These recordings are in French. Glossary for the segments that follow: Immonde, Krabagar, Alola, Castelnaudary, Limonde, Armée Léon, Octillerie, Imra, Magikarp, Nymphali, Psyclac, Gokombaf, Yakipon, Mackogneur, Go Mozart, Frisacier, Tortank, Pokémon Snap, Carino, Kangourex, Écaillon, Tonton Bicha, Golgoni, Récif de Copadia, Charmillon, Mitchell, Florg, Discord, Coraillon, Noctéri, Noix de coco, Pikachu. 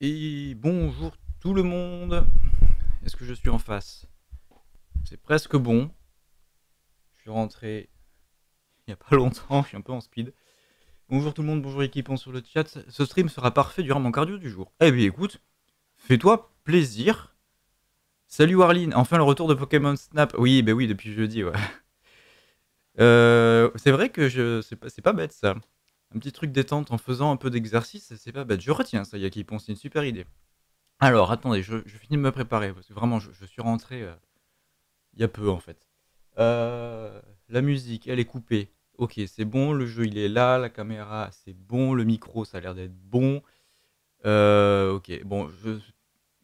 Et bonjour tout le monde. Est-ce que je suis en face? C'est presque bon. Je suis rentré il n'y a pas longtemps, je suis un peu en speed. Bonjour tout le monde, bonjour équipement sur le chat. Ce stream sera parfait durant mon cardio du jour. Eh bien écoute, fais-toi plaisir. Salut Warline, enfin le retour de Pokémon Snap. Oui, ben oui, depuis jeudi, ouais. C'est vrai que c'est pas bête ça. Un petit truc détente en faisant un peu d'exercice, c'est pas bête. Je retiens ça, Yakipon, c'est une super idée. Alors, attendez, je finis de me préparer, parce que vraiment, je suis rentré il y a peu, en fait. La musique, elle est coupée. Ok, c'est bon, le jeu, il est là, la caméra, c'est bon, le micro, ça a l'air d'être bon. Ok, bon,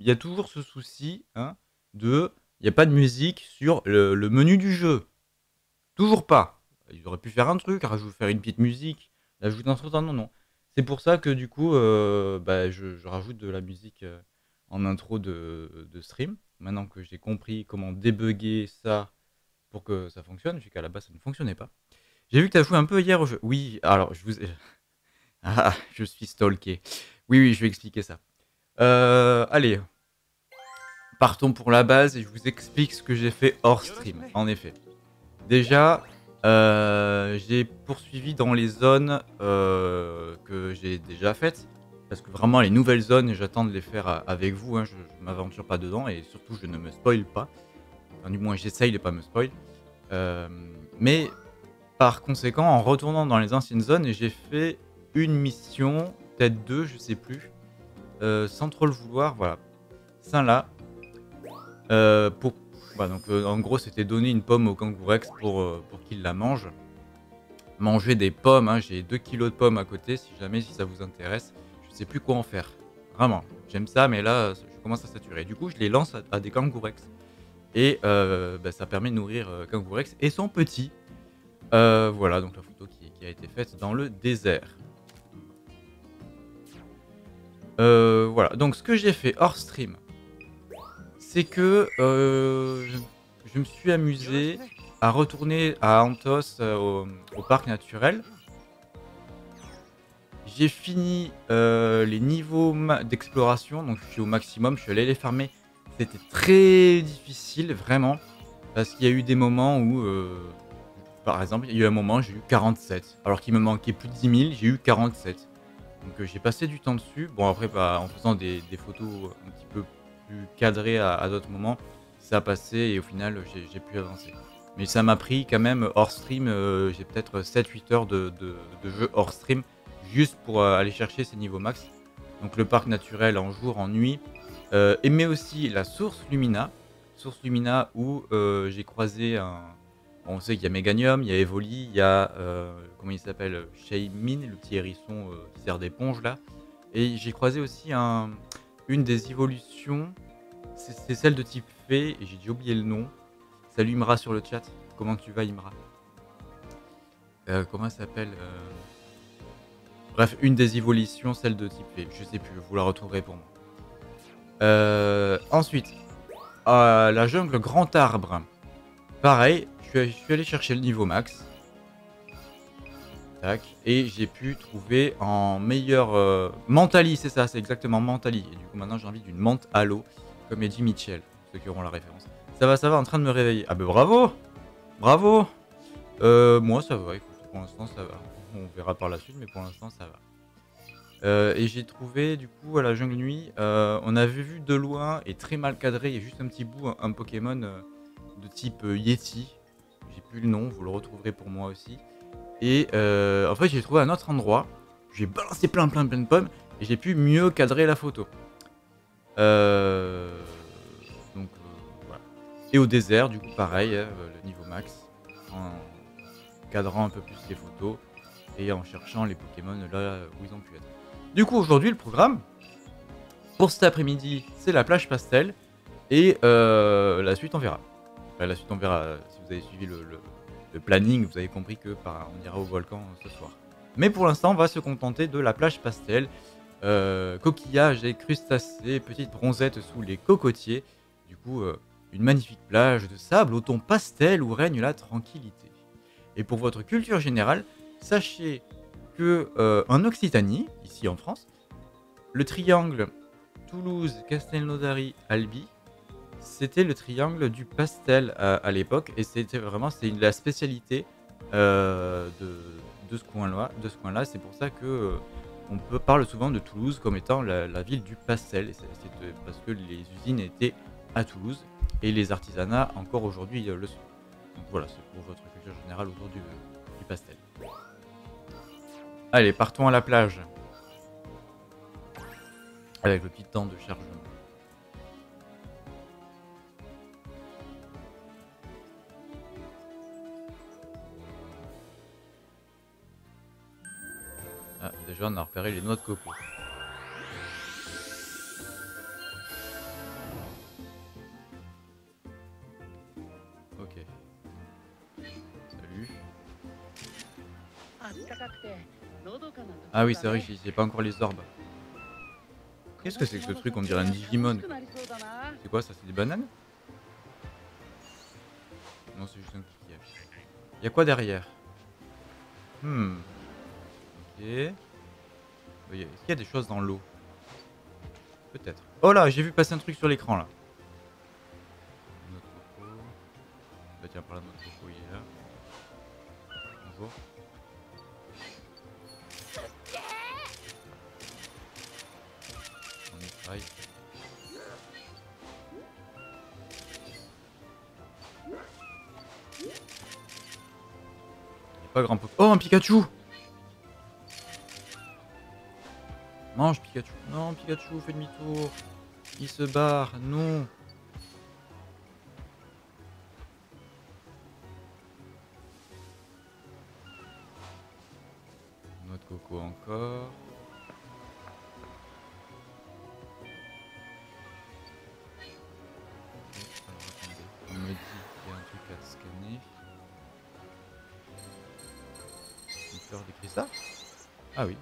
il y a toujours ce souci, hein, de... Il n'y a pas de musique sur le menu du jeu. Toujours pas. Ils auraient pu faire un truc, faire une petite musique. J'ajoute un truc, non. C'est pour ça que du coup, je rajoute de la musique en intro de stream. Maintenant que j'ai compris comment débugger ça pour que ça fonctionne, vu qu'à la base ça ne fonctionnait pas. J'ai vu que tu as joué un peu hier au jeu. Oui, alors je vous... Ah, je suis stalké. Oui, je vais expliquer ça. Allez, partons pour la base et je vous explique ce que j'ai fait hors stream, en effet. Déjà... j'ai poursuivi dans les zones que j'ai déjà faites, parce que vraiment les nouvelles zones, j'attends de les faire avec vous, hein, je m'aventure pas dedans et surtout je ne me spoil pas, enfin, du moins j'essaye de pas me spoil, mais par conséquent en retournant dans les anciennes zones, j'ai fait une mission, peut-être deux, je sais plus, sans trop le vouloir, voilà, ça là, pour... Donc, en gros, c'était donner une pomme au Kangourex pour qu'il la mange. Manger des pommes, hein, j'ai 2 kilos de pommes à côté, si ça vous intéresse. Je sais plus quoi en faire. Vraiment, j'aime ça, mais là, je commence à saturer. Du coup, je les lance à des Kangourex. Et ça permet de nourrir Kangourex et son petit. Voilà, donc la photo qui a été faite dans le désert. Voilà, donc ce que j'ai fait hors stream... C'est que je me suis amusé à retourner à Anthos au parc naturel. J'ai fini les niveaux d'exploration, donc je suis au maximum, je suis allé les farmer. C'était très difficile, vraiment, parce qu'il y a eu des moments où, par exemple, il y a eu un moment j'ai eu 47, alors qu'il me manquait plus de 10 000, j'ai eu 47. Donc j'ai passé du temps dessus, bon après en faisant des photos un petit peu cadré à d'autres moments, ça a passé et au final j'ai pu avancer. Mais ça m'a pris quand même hors stream, j'ai peut-être 7-8 heures de jeu hors stream juste pour aller chercher ces niveaux max. Donc le parc naturel en jour, en nuit, et mais aussi la source Lumina où j'ai croisé un... Bon, on sait qu'il y a Méganium, il y a Évoli, il y a, comment il s'appelle, Shaymin, le petit hérisson qui sert d'éponge là. Et j'ai croisé aussi un... Une des évolutions, c'est celle de type fée, et j'ai dû oublier le nom. Salut Imra sur le chat, comment tu vas Imra? Comment elle s'appelle? Bref, une des évolutions, celle de type fée, je sais plus, vous la retrouverez pour moi. Ensuite, à la jungle Grand Arbre. Pareil, je suis allé chercher le niveau max. Et j'ai pu trouver en meilleur... Mentali, c'est ça, c'est exactement Mentali. Et du coup, maintenant, j'ai envie d'une menthe à l'eau, comme Eddie Mitchell, ceux qui auront la référence. Ça va, en train de me réveiller. Ah ben bravo. Moi, ça va, écoute, pour l'instant, ça va. On verra par la suite, mais pour l'instant, ça va. Et j'ai trouvé, du coup, à la jungle nuit, on avait vu de loin, et très mal cadré, et juste un petit bout, un Pokémon de type Yeti. J'ai plus le nom, vous le retrouverez pour moi aussi. Et en fait j'ai trouvé un autre endroit, j'ai balancé plein de pommes et j'ai pu mieux cadrer la photo. Voilà. Et au désert du coup pareil, le niveau max, en cadrant un peu plus les photos et en cherchant les Pokémon là où ils ont pu être. Du coup aujourd'hui le programme, pour cet après-midi c'est la plage pastel et la suite on verra. Enfin, la suite on verra si vous avez suivi le planning, vous avez compris que on ira au volcan ce soir. Mais pour l'instant, on va se contenter de la plage pastel, coquillages et crustacés, petites bronzettes sous les cocotiers. Du coup, une magnifique plage de sable au ton pastel où règne la tranquillité. Et pour votre culture générale, sachez que en Occitanie, ici en France, le triangle Toulouse, Castelnaudary, Albi, c'était le triangle du pastel à l'époque, et c'était vraiment la spécialité de ce coin-là. C'est pour ça que on parle souvent de Toulouse comme étant la ville du pastel, c'est parce que les usines étaient à Toulouse et les artisanats encore aujourd'hui le sont. Donc voilà, c'est pour votre culture générale autour du pastel. Allez, partons à la plage. Avec le petit temps de chargement. Ah, déjà on a repéré les noix de coco. Ok. Salut. Ah oui, c'est vrai que j'ai pas encore les orbes. Qu'est-ce que c'est que ce truc? On dirait un Digimon. C'est quoi ça? C'est des bananes? Non, c'est juste un coquillage. Y'a quoi derrière? Ok. Est-ce qu'il y a des choses dans l'eau? Peut-être. Oh là, j'ai vu passer un truc sur l'écran là. Notre coco. Bah tiens, par là, notre coco, il est là. Bonjour. Pas grand pote. Oh, un Pikachu! Mange Pikachu. Non, Pikachu, fais demi-tour. Il se barre. Non. Noix de coco encore. Ah oui.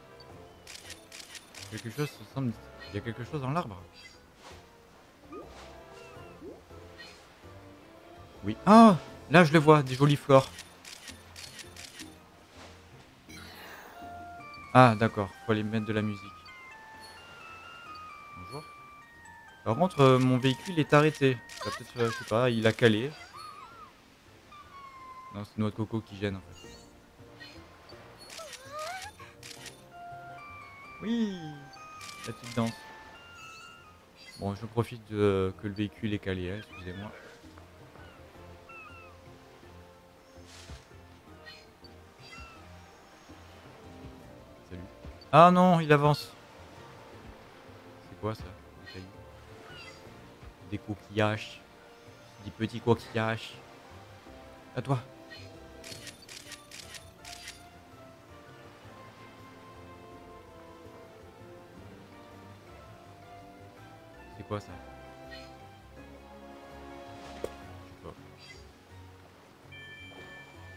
Quelque chose semble... Il y a quelque chose dans l'arbre. Oui. Ah, là je le vois, des jolies fleurs. Ah d'accord, faut aller mettre de la musique. Bonjour. Par contre, mon véhicule est arrêté. Ça peut être, je sais pas, il a calé. Non, c'est noix de coco qui gêne en fait. Oui, la petite danse. Bon, je profite que le véhicule est calé, hein, excusez-moi. Salut. Ah non, il avance. C'est quoi ça? Des cailloux. Des coquillages. Des petits coquillages. À toi. Quoi ça?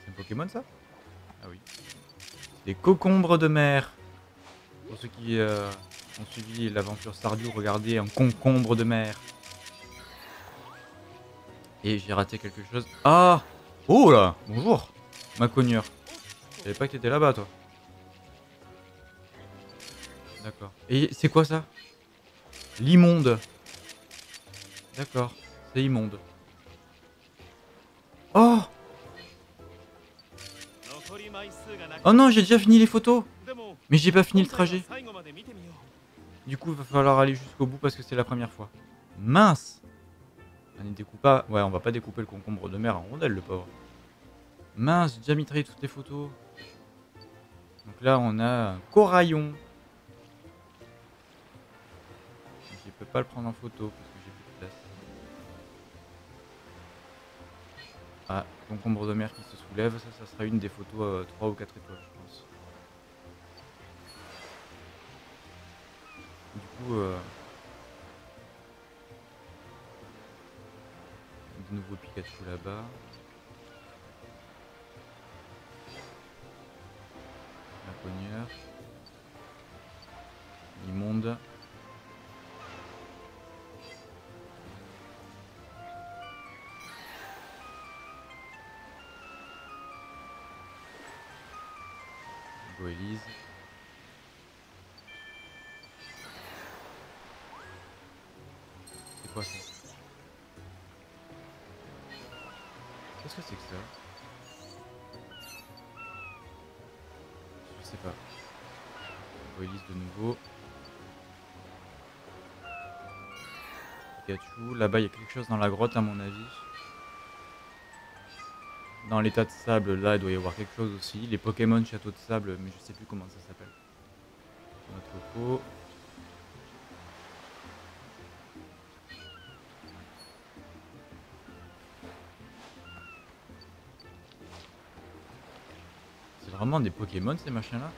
C'est un Pokémon ça? Ah oui. Des Cocombres de mer. Pour ceux qui ont suivi l'aventure Stardew, regardez un concombre de mer. Et j'ai raté quelque chose. Ah! Oh là! Bonjour! Mackogneur. Je savais pas que t'étais là-bas toi. D'accord. Et c'est quoi ça? Limonde. D'accord, c'est immonde. Oh! Oh non, j'ai déjà fini les photos! Mais j'ai pas fini le trajet. Du coup, il va falloir aller jusqu'au bout parce que c'est la première fois. Mince! On ne découpe pas. Ouais, on va pas découper le concombre de mer en rondelles, le pauvre. Mince, j'ai déjà mitraillé toutes les photos. Donc là, on a un Coraillon. Je peux pas le prendre en photo parce que j'ai plus de place. Ah, concombre de mer qui se soulève, ça sera une des photos 3 ou 4 étoiles, je pense. Du coup, de nouveau Pikachu là-bas. La Connure. L'immonde. Goélise. quoi ça? Qu'est-ce que c'est que ça? Je sais pas. Goélise de nouveau. Pikachu. Là-bas, il y a quelque chose dans la grotte, à mon avis. Dans l'état de sable, là, il doit y avoir quelque chose aussi. Les Pokémon Château de Sable, mais je sais plus comment ça s'appelle. Notre coco. C'est vraiment des Pokémon, ces machins-là?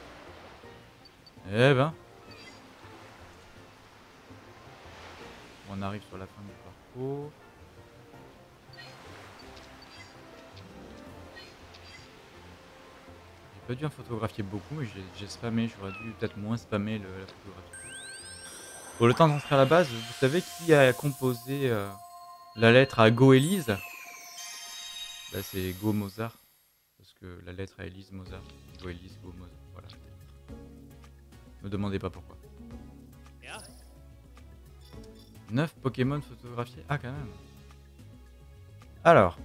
Eh ben. On arrive sur la fin du parcours. J'ai pas dû en photographier beaucoup, mais j'ai spammé, j'aurais dû peut-être moins spammer la photographie. Pour le temps d'entrer à la base, vous savez qui a composé la lettre à Goélise? Bah, c'est Go Mozart, parce que la lettre à Élise Mozart, Goélise, Go Mozart, voilà. Ne me demandez pas pourquoi. 9 Pokémon photographiés, ah quand même. Alors,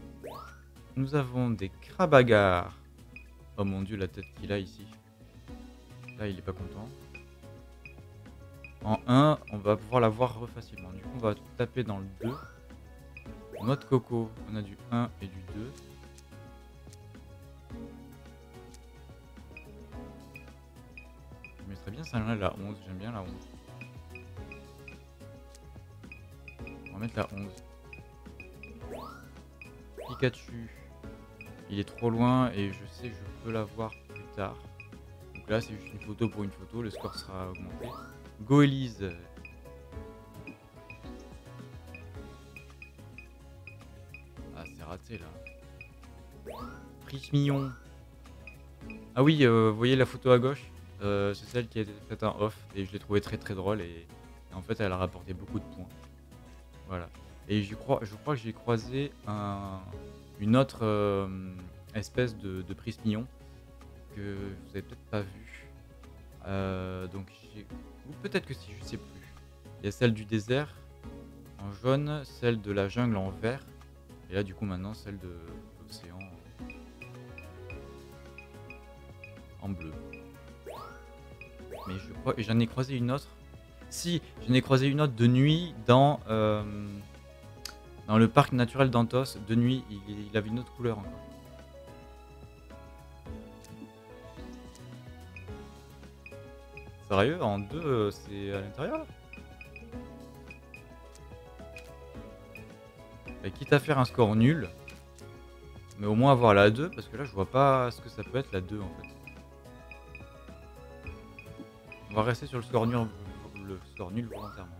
nous avons des Krabagar. Oh mon dieu, la tête qu'il a ici. Là, il est pas content. En 1, on va pouvoir la voir facilement. Du coup, on va taper dans le 2. Noix de coco, on a du 1 et du 2. Je mettrais bien ça là, la 11. J'aime bien la 11. On va mettre la 11. Pikachu. Il est trop loin et je sais que je peux la voir plus tard. Donc là, c'est juste une photo pour une photo, le score sera augmenté. Goélise. Ah, c'est raté là. Prismillon. Ah oui, vous voyez la photo à gauche, c'est celle qui a été faite en off et je l'ai trouvée très drôle et en fait, elle a rapporté beaucoup de points. Voilà. Et je crois que j'ai croisé une autre espèce de prismillon que vous avez peut-être pas vu. Donc ou peut-être que si, je sais plus. Il y a celle du désert en jaune, celle de la jungle en vert, et là du coup maintenant celle de l'océan en bleu. Mais je crois que j'en ai croisé une autre. Si, j'en ai croisé une autre de nuit dans... dans le parc naturel d'Anthos, de nuit, il avait une autre couleur encore. Sérieux, en 2, c'est à l'intérieur? Quitte à faire un score nul, mais au moins avoir la 2, parce que là je vois pas ce que ça peut être la 2 en fait. On va rester sur le score nul volontairement.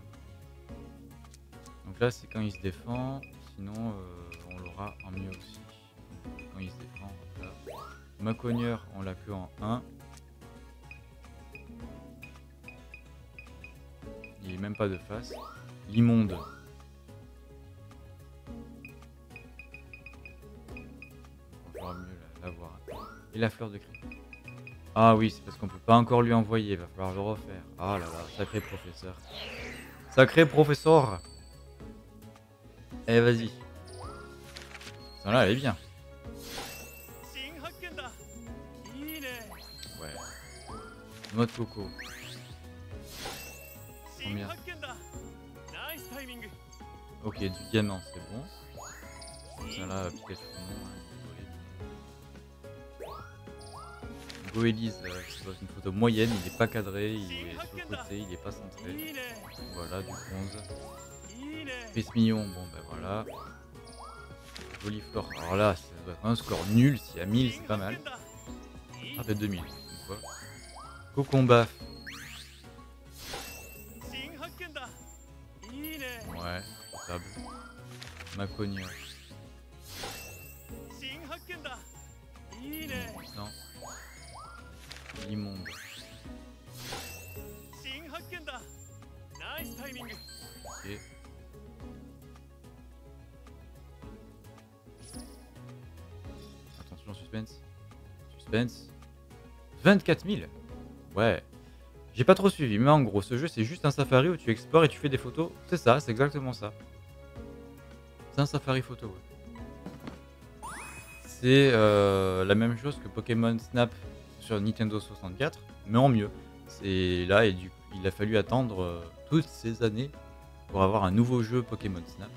Donc là c'est quand il se défend, sinon on l'aura en mieux aussi. Quand il se défend, voilà. Mackogneur, on l'a que en 1. Il n'est même pas de face. Limonde. On va mieux l'avoir. Et la fleur de cri. Ah oui, c'est parce qu'on peut pas encore lui envoyer, il va falloir le refaire. Ah là là, sacré professeur. Sacré professeur. Eh vas-y. Celle-là, elle est bien. Ouais. Noix de coco. Combien? Ok, du diamant, c'est bon. Celle-là, Pikachu, non. Goélise, je pose une photo moyenne, il n'est pas cadré, il est sur le côté, il n'est pas centré. Voilà, du bronze. Prismillon, bon ben voilà. Jolie Flore, alors là ça doit être un score nul, s'il y a 1000 c'est pas mal. Ah peut-être 2000, quoi. Gokombaf. Ouais, stable. Mackogneur. Non. Limonde. Ok. Suspense. 24 000. Ouais. J'ai pas trop suivi, mais en gros, ce jeu, c'est juste un safari où tu explores et tu fais des photos. C'est ça, c'est exactement ça. C'est un safari photo, ouais. C'est la même chose que Pokémon Snap sur Nintendo 64, mais en mieux. C'est là, et il a fallu attendre toutes ces années pour avoir un nouveau jeu Pokémon Snap.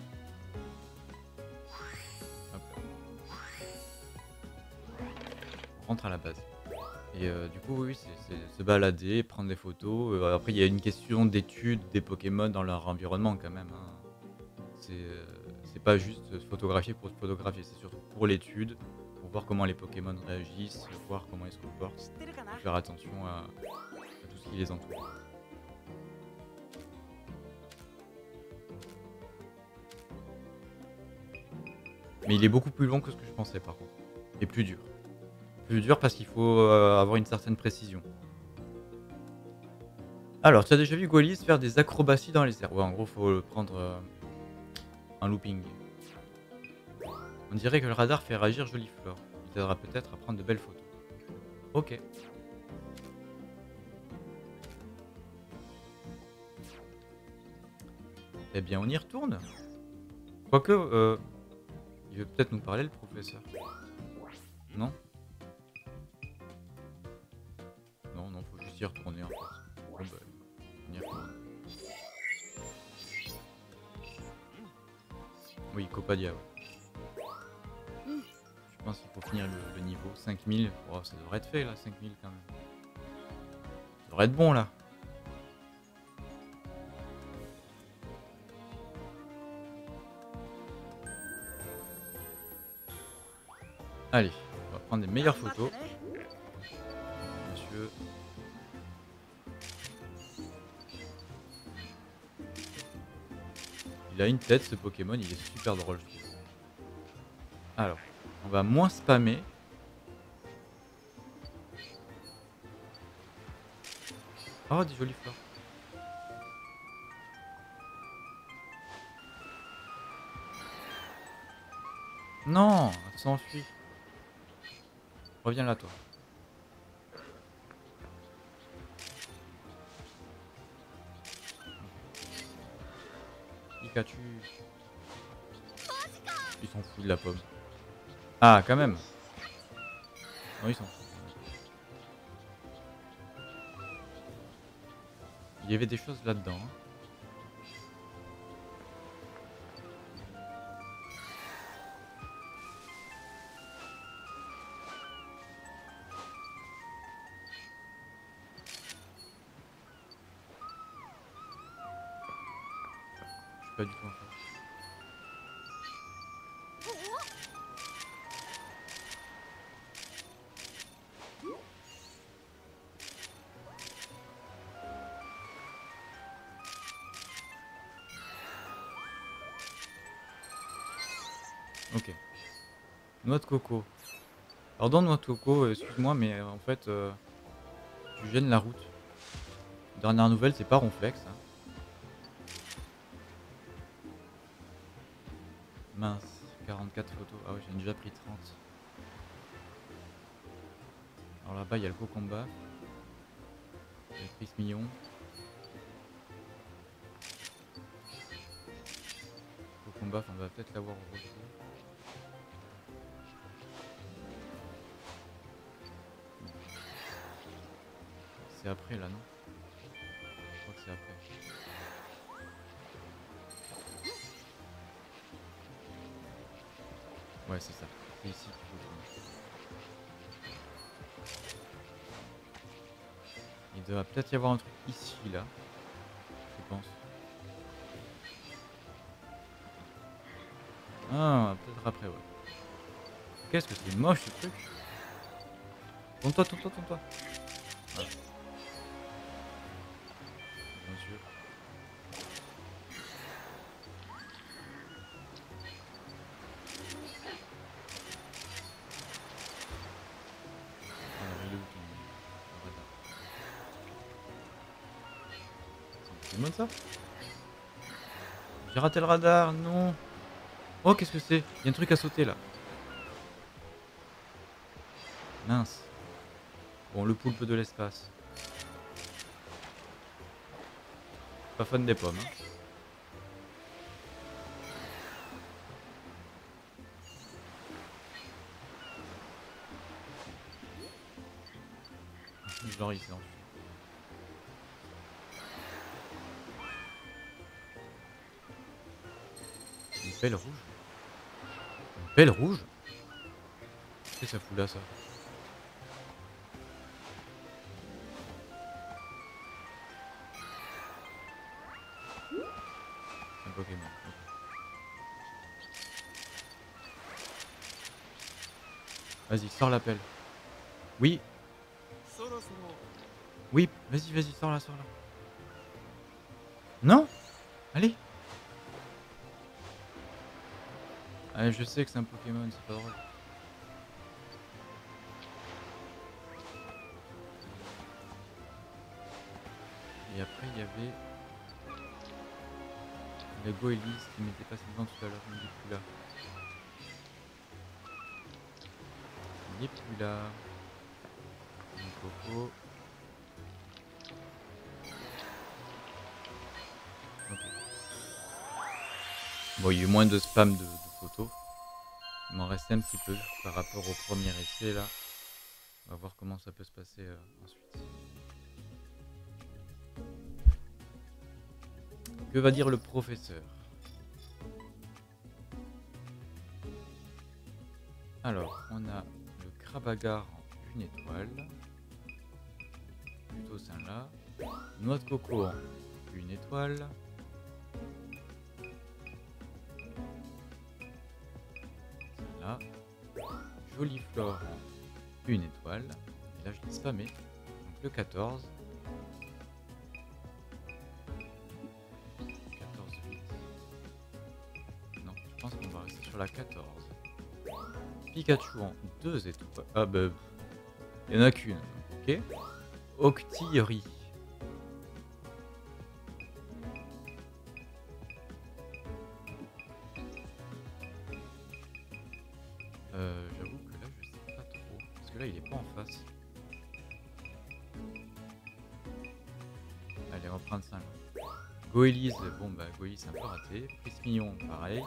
On rentre à la base. Et du coup, oui, c'est se balader, prendre des photos. Après, il y a une question d'étude des Pokémon dans leur environnement quand même, hein. C'est pas juste se photographier pour se photographier, c'est surtout pour l'étude, pour voir comment les Pokémon réagissent, voir comment ils se comportent, faire attention à tout ce qui les entoure. Mais il est beaucoup plus long que ce que je pensais par contre, et plus dur. Plus dur parce qu'il faut avoir une certaine précision. Alors, tu as déjà vu Goélise faire des acrobaties dans les airs? Ouais, en gros, faut prendre un looping. On dirait que le radar fait réagir Jolie Flore. Il t'aidera peut-être à prendre de belles photos. Ok. Eh bien, on y retourne. Quoique, il veut peut-être nous parler, le professeur. Non ? Non, faut juste y retourner en fait. Bon, bah, on y retourne. Oui, Copadia, ouais. Je pense qu'il faut finir le niveau 5000. Oh, ça devrait être fait là, 5000 quand même. Ça devrait être bon là. Allez, on va prendre des meilleures photos. Monsieur. Il a une tête ce Pokémon, il est super drôle. Alors, on va moins spammer. Oh, des jolies fleurs. Non, elle s'enfuit. Reviens là toi. Pikachu. Ils s'en foutent de la pomme. Ah quand même. Non, ils s'en foutent. Il y avait des choses là-dedans. Pas du tout en fait. Ok. Noix de coco. Alors dans Noix de coco, excuse-moi, mais en fait, tu gênes la route. Dernière nouvelle, c'est pas Ronflex, hein. Mince, 44 photos. Ah oui, j'en ai déjà pris 30. Alors là-bas, il y a le Gokombaf. Il y a le Prismillon. Le Gokombaf, on va peut-être l'avoir au retour. C'est après là, non? Je crois que c'est après. Ouais, c'est ça. C'est ici qu'il faut prendre. Il doit peut-être y avoir un truc ici, là. Je pense. Ah, peut-être après, ouais. Qu'est-ce que c'est moche, ce truc. Tourne-toi, tourne-toi, tourne-toi. Voilà. Bien sûr. Ça, j'ai raté le radar, non. Oh, qu'est-ce que c'est? Il y a un truc à sauter là. Mince. Bon, le poulpe de l'espace. Pas fan des pommes, hein. je l'enrichis. Une belle rouge. Une belle rouge. Qu'est-ce que ça fout là, ça? Un Pokémon. Vas-y, sors l'appel. Oui. Oui, vas-y, vas-y, sors là, sors là. Non? Allez. Ah, je sais que c'est un Pokémon, c'est pas drôle. Et après, il y avait la Goélise qui m'était passée devant tout à l'heure, mais il est plus là. Il est plus là. Mon coco. Ok. Bon, il y a eu moins de spam de photos. Il m'en restait un petit peu par rapport au premier essai là. On va voir comment ça peut se passer ensuite. Que va dire le professeur? Alors, on a le Krabagar en 1 étoile. Plutôt ça là. Noix de coco en 1 étoile. Là. Jolie Flore en 1 étoile. Et là je l'ai spammé. Donc le 14. 14-8. Non, je pense qu'on va rester sur la 14. Pikachu en 2 étoiles. Ah bah. Il n'y en a qu'une. Ok. Octillerie. J'avoue que là je sais pas trop. Parce que là il est pas en face. Allez on va prendre ça là. Goélise, bon bah Goélise c'est un peu raté. Prismillon pareil.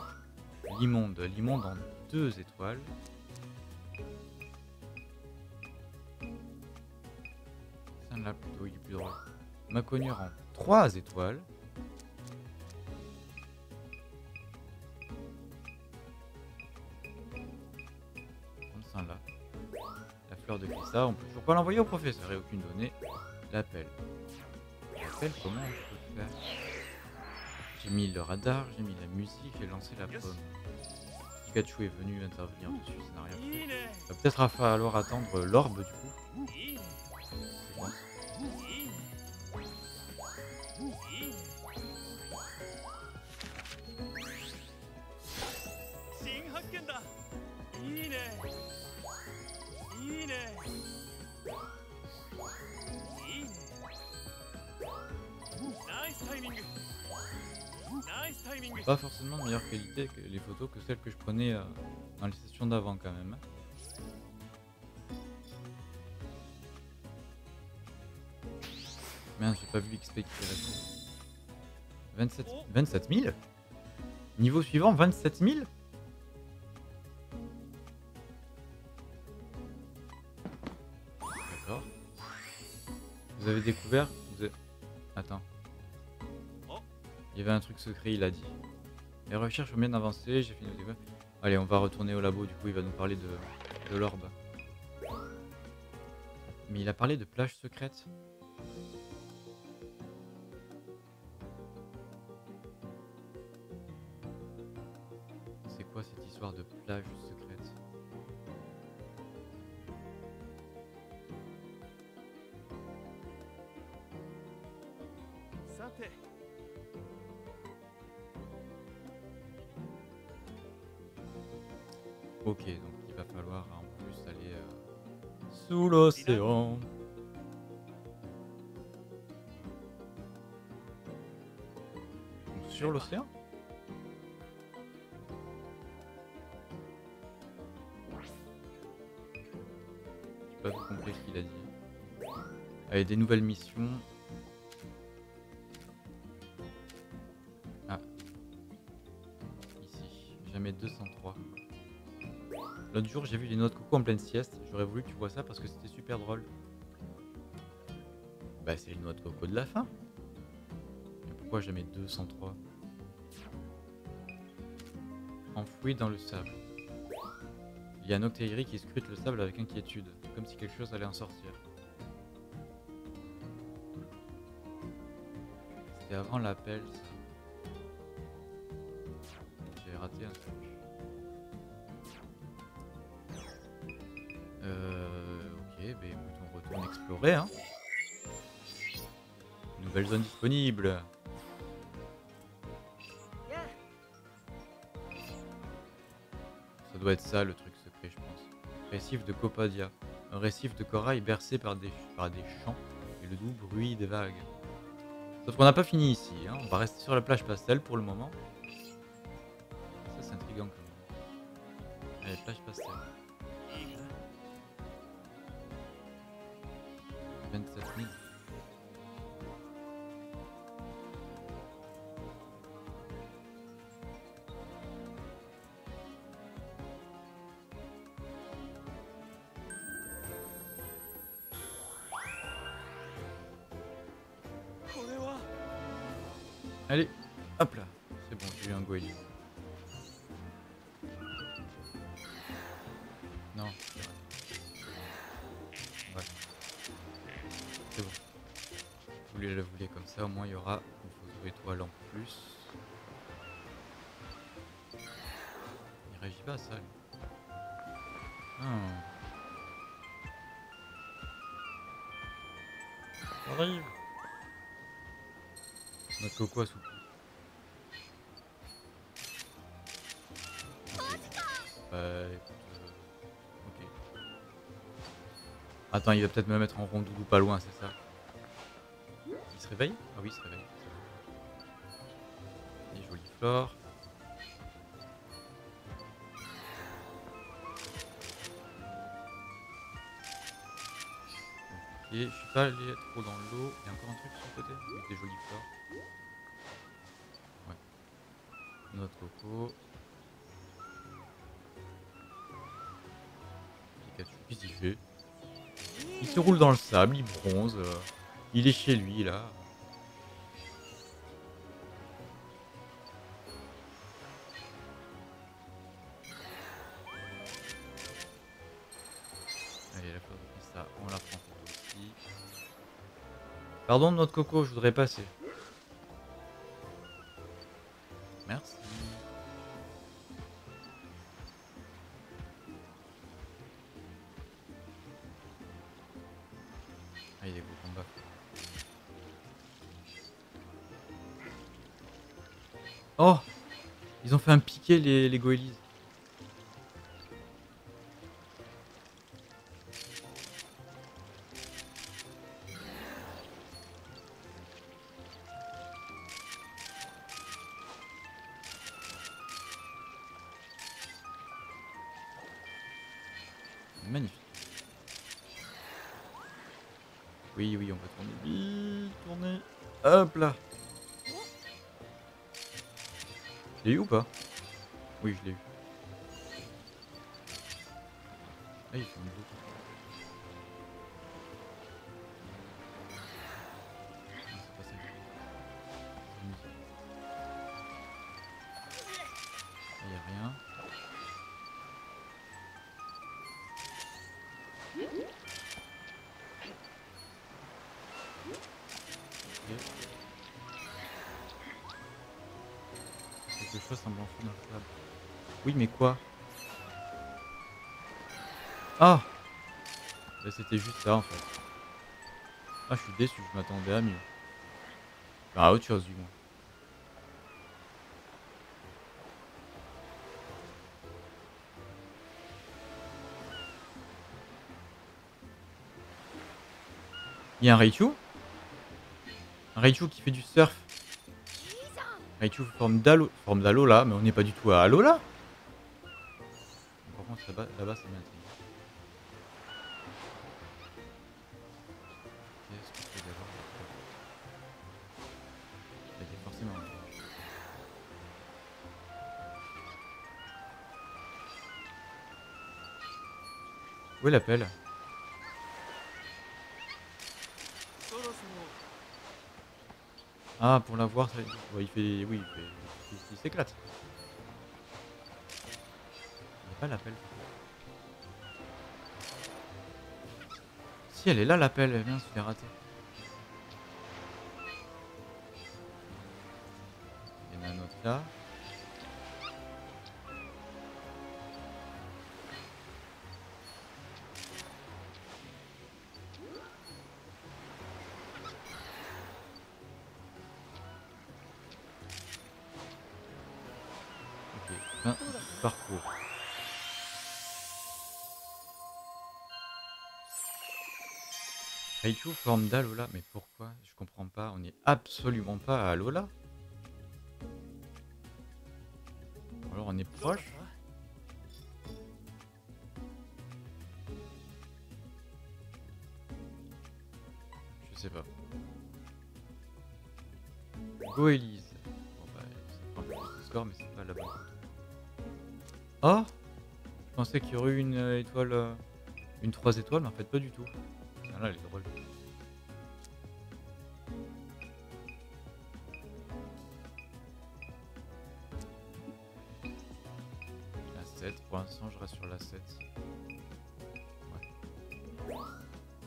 Limonde, Limonde en 2 étoiles. Ça là plutôt il est plus drôle. Mackogneur en 3 étoiles. Là. La fleur de Glissa, on peut toujours pas l'envoyer au professeur et aucune donnée. L'appel. L'appel, comment on peut faire? J'ai mis le radar, j'ai mis la musique, j'ai lancé la pomme. Pikachu est venu intervenir dessus, ça n'a rien fait. Il va peut-être falloir attendre l'orbe du coup. Pas forcément de meilleure qualité que les photos que celles que je prenais dans les sessions d'avant quand même. Merde, j'ai pas vu l'XP qui reste. 27 000. Niveau suivant, 27 000. D'accord. Vous avez découvert... Vous avez... Attends. Il y avait un truc secret, il a dit. Les recherches ont bien avancé, j'ai fini le débat. Allez, on va retourner au labo, du coup il va nous parler de l'orbe. Mais il a parlé de plage secrète. C'est quoi cette histoire de plage secrète? Ok, donc il va falloir en plus aller sous l'océan. Sur l'océan? J'ai pas tout compris ce qu'il a dit. Allez, des nouvelles missions. Ah. Ici, jamais 203. L'autre jour, j'ai vu les noix de coco en pleine sieste. J'aurais voulu que tu vois ça parce que c'était super drôle. Bah c'est le noix de coco de la fin. Et pourquoi j'ai mis 203? Enfoui dans le sable. Il y a un Noctéri qui scrute le sable avec inquiétude, comme si quelque chose allait en sortir. C'était avant l'appel. J'ai raté un truc. Ok, bah écoute, on retourne explorer, hein. Nouvelle zone disponible. Ça doit être ça le truc secret, je pense. Récif de Copadia. Un récif de corail bercé par des champs et le doux bruit des vagues. Sauf qu'on n'a pas fini ici, hein. On va rester sur la plage pastel pour le moment. Ça c'est intriguant quand même. Allez, plage pastel. 27 000. Allez, hop là, c'est bon, j'ai eu un Goélise. Non, ouais. C'est bon. Je voulais la vouler comme ça, au moins il y aura une fausse étoile en plus. Il réagit pas à ça, lui. Arrive. Notre coco à soupe. Ok. Attends, il va peut-être me mettre en rondoudou pas loin, c'est ça? Il se réveille? Ah oui, il se réveille. Les jolies flores. Ok, je suis pas allé trop dans l'eau. Il y a encore un truc sur le côté avec des jolies fleurs. Notre coco. Pikachu, qu'est-ce qu'il fait? Il se roule dans le sable, il bronze. Il est chez lui là. Allez, la fleur de pista, on la prend aussi. Pardon, notre coco, je voudrais passer. Merci. Ah, il est beau combat. Oh, ils ont fait un piqué les Goélises. Magnifique. Oui, oui, on va tourner. Oui, tourner. Hop là. Je l'ai eu ou pas? Oui, je l'ai eu. Ah, il fait une boucle. Il n'y a rien. Quelque chose semble enfoui dans le sable. Oui, mais quoi? Ah ben, c'était juste ça en fait. Ah, je suis déçu, je m'attendais à mieux. Enfin, à autre chose du moins. Il y a un Raichu? Un Raichu qui fait du surf. Raichu forme d'Alola, mais on n'est pas du tout à Alola. Par contre là-bas c'est bien. Qu'est-ce qu'on peut avoir? Il y a forcément un truc. Où est l'appel? Ah, pour l'avoir, ça... ouais, il fait... Oui, il s'éclate. Il n'y a pas l'appel. Si, elle est là, l'appel. Elle vient se faire rater. Il y en a un autre là. Parcours. Raichu forme d'Alola, mais pourquoi? Je comprends pas, on n'est absolument pas à Alola. Alors on est proche. Je sais pas. Goélise. Bon bah, c'est pas un peu de score, mais c'est pas la bonne. Ah, je pensais qu'il y aurait une étoile, une 3 étoiles, mais en fait pas du tout. Ah là, elle est drôle. La 7, pour l'instant je reste sur la 7. Ouais.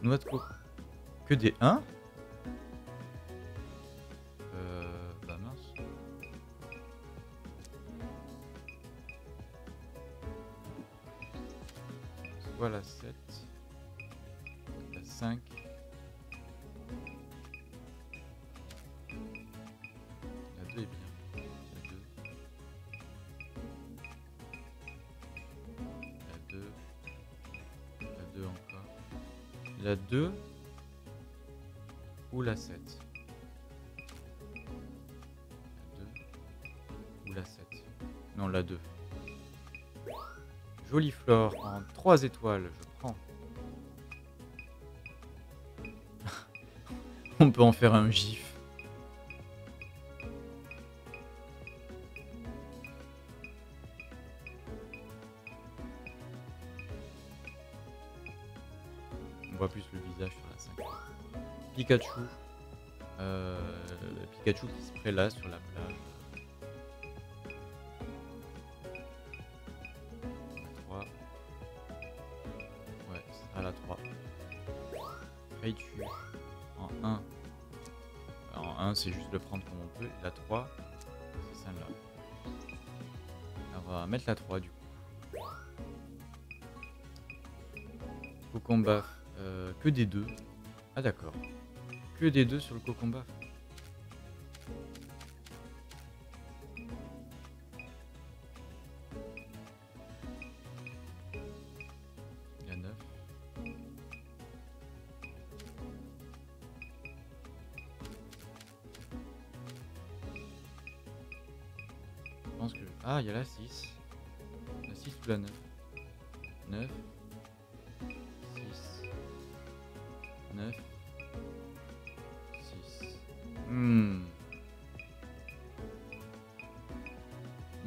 Noix de coco. Que des 1 ? Voilà, 7, la 5. La 2 est bien. La 2. La 2 encore. La 2 ou la 7. La 2 ou la 7. Non, la 2. Jolie Flore en 3 étoiles, je prends. On peut en faire un gif. On voit plus le visage sur la 5. Pikachu. Pikachu qui se prélasse sur la plage. C'est juste le prendre comme on peut. La 3, c'est celle-là. On va mettre la 3 du coup. Gokombaf, que des 2. Ah d'accord. Que des 2 sur le Gokombaf. Ah, il y a la 6. La 6 ou la 9. 9. 6. 9. 6. On va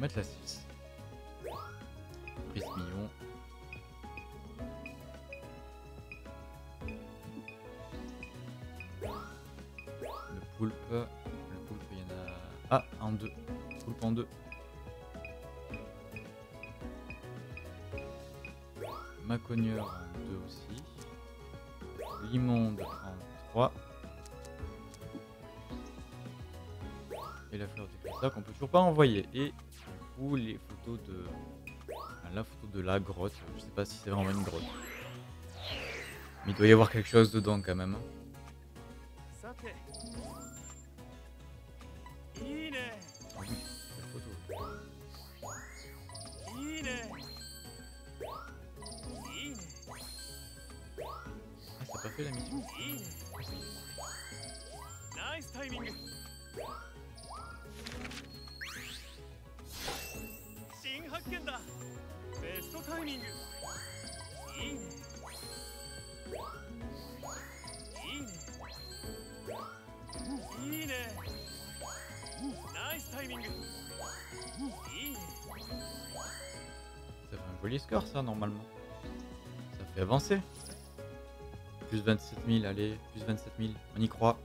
mettre la 6. Prismillon. Le poulpe. Le poulpe, il y en a... Ah, en 2. Poulpe en 2. Mackogneur en 2 aussi. Limonde en 3. Et la fleur du cristal qu'on peut toujours pas envoyer. Et du coup les photos de... La photo de la grotte. Je sais pas si c'est vraiment une grotte. Mais il doit y avoir quelque chose dedans quand même. Score ça normalement, ça fait avancer. Plus 27 000, allez, plus 27 000, on y croit.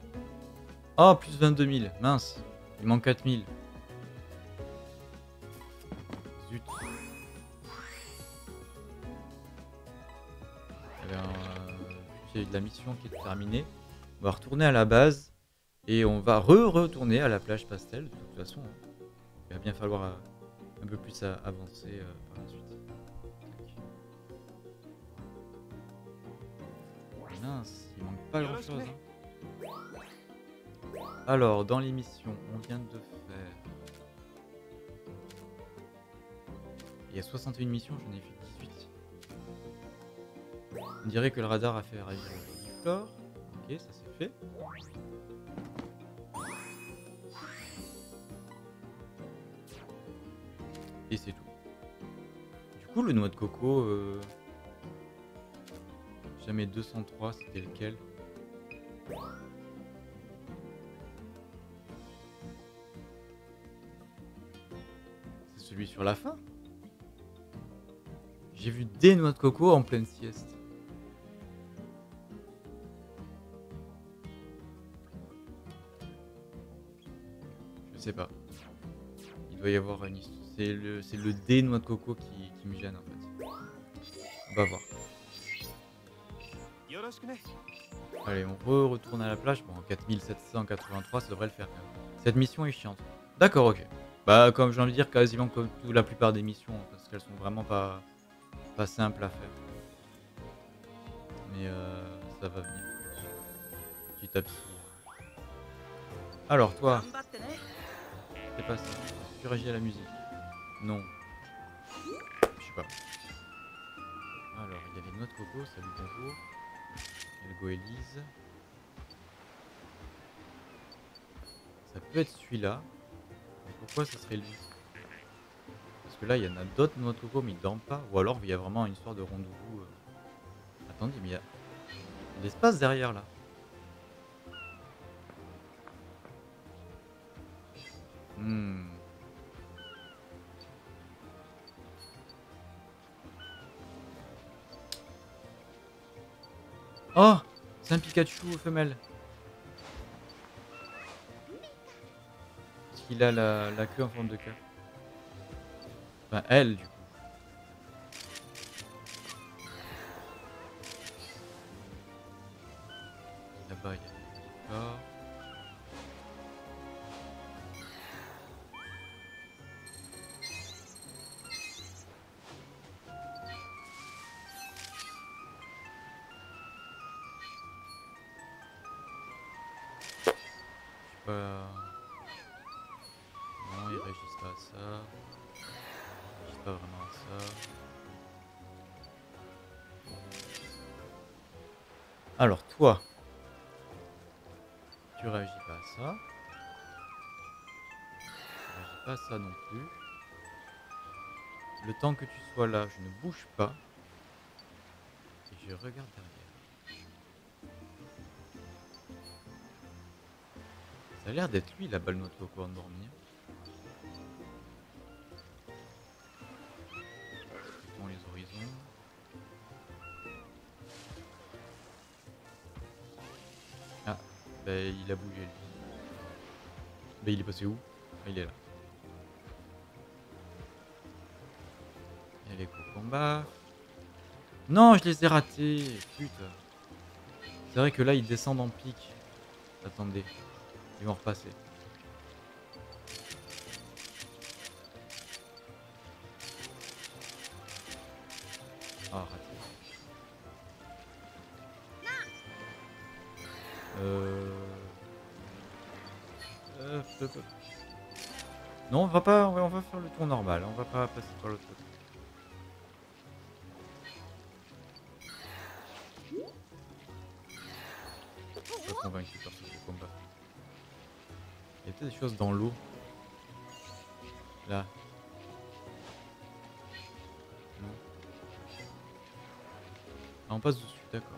Oh, plus 22 000. Mince. Il manque 4 000. Zut. J'ai de la mission qui est terminée. On va retourner à la base. Et on va retourner à la plage pastel. De toute façon, hein. Il va bien falloir un peu plus avancer par la suite. Mince, il manque pas grand chose. Hein. Alors, dans les missions, on vient de faire... Il y a 61 missions, j'en ai fait 18. On dirait que le radar a fait arriver la Jolie Flore. Ok, ça c'est fait. Et c'est tout. Du coup, le noix de coco... Jamais 203, c'était lequel? C'est celui sur la fin? J'ai vu des noix de coco en pleine sieste. Je sais pas. Il doit y avoir une histoire. C'est le dé noix de coco qui me gêne en fait. On va voir. Allez, on retourne à la plage. Bon, 4783, ça devrait le faire quand même. Cette mission est chiante. D'accord, ok. Bah, comme j'ai envie de dire, quasiment comme toute la plupart des missions, parce qu'elles sont vraiment pas simples à faire. Mais ça va venir. Petit à petit. Alors, toi, c'est passé. Tu réagis à la musique? Non. Je sais pas. Alors, il y a les noix de coco, salut, bonjour. Il y a le Goélise. Ça peut être celui-là. Mais pourquoi ça serait lui? Parce que là, il y en a d'autres noix de coco, mais il dort pas. Ou alors, il y a vraiment une histoire de rendez-vous. Attendez, mais il y a de l'espace derrière, là. Hmm. Oh, c'est un Pikachu femelle. Parce qu'il a la queue en forme de cœur. Enfin, elle, du coup. Là-bas, il y a le corps. Non, ils réagissent pas à ça. Ils réagissent pas vraiment à ça. Alors toi, tu réagis pas à ça. Tu réagis pas à ça non plus. Le temps que tu sois là, je ne bouge pas. Et je regarde derrière. Ça a l'air d'être lui la balle noix de coco en dormir. Dans les horizons. Ah, bah il a bougé lui. Bah il est passé où? Ah, il est là. Il y a les Gokombaf. Non, je les ai ratés. Putain. C'est vrai que là ils descendent en pique. Attendez. Ils vont repasser. Ah, raté. Non, on va pas. On va faire le tour normal. On va pas passer par l'autre côté. Je suis pas convaincu par ce combat. Il y a peut-être des choses dans l'eau. Là. Non. Ah, on passe dessus, d'accord.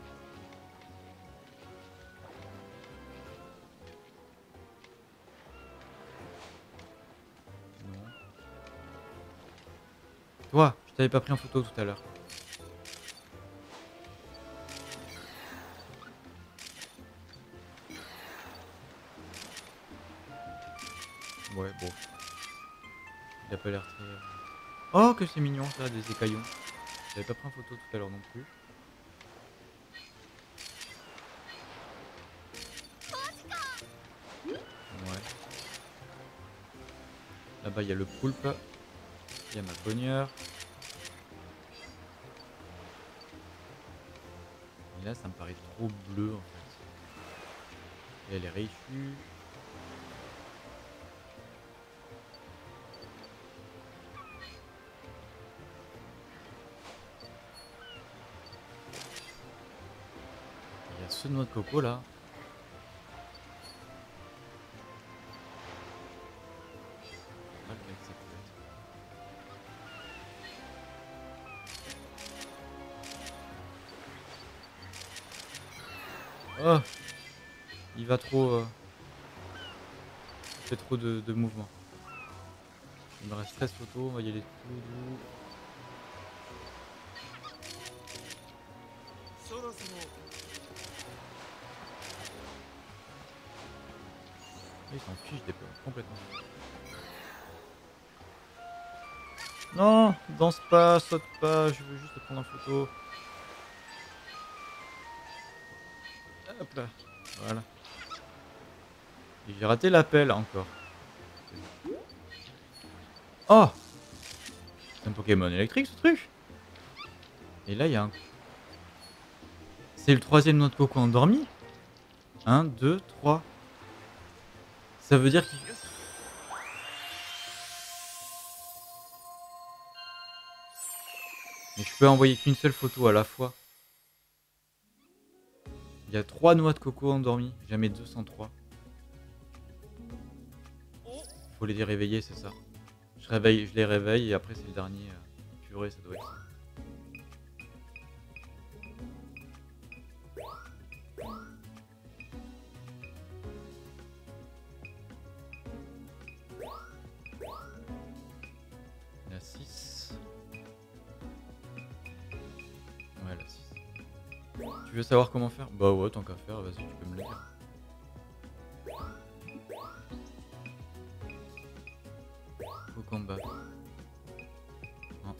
Non. Toi, je t'avais pas pris en photo tout à l'heure. Il a pas l'air très... Oh que c'est mignon ça, des écaillons. J'avais pas pris en photo tout à l'heure non plus. Ouais. Là-bas il y a le poulpe. Il y a Mackogneur. Et là ça me paraît trop bleu en fait. Il y a les Raichu. Ce noix de coco là. Oh, il va trop. Il fait trop de mouvements. Il me reste 13 photos, on va y aller tout doux. Il s'en fiche des plans, complètement. Non, danse pas, saute pas, je veux juste te prendre en photo. Hop là, voilà. Et j'ai raté l'appel encore. Oh! C'est un Pokémon électrique ce truc! Et là il y a un... C'est le troisième noix de coco endormi. 1, 2, 3... Ça veut dire qu'il... Mais je peux envoyer qu'une seule photo à la fois. Il y a 3 noix de coco endormies. Jamais 203. Faut les réveiller, c'est ça. Je les réveille et après c'est le dernier. Purée, ça doit être... Tu veux savoir comment faire? Bah ouais, tant qu'à faire, vas-y, tu peux me le dire. Gokombaf. En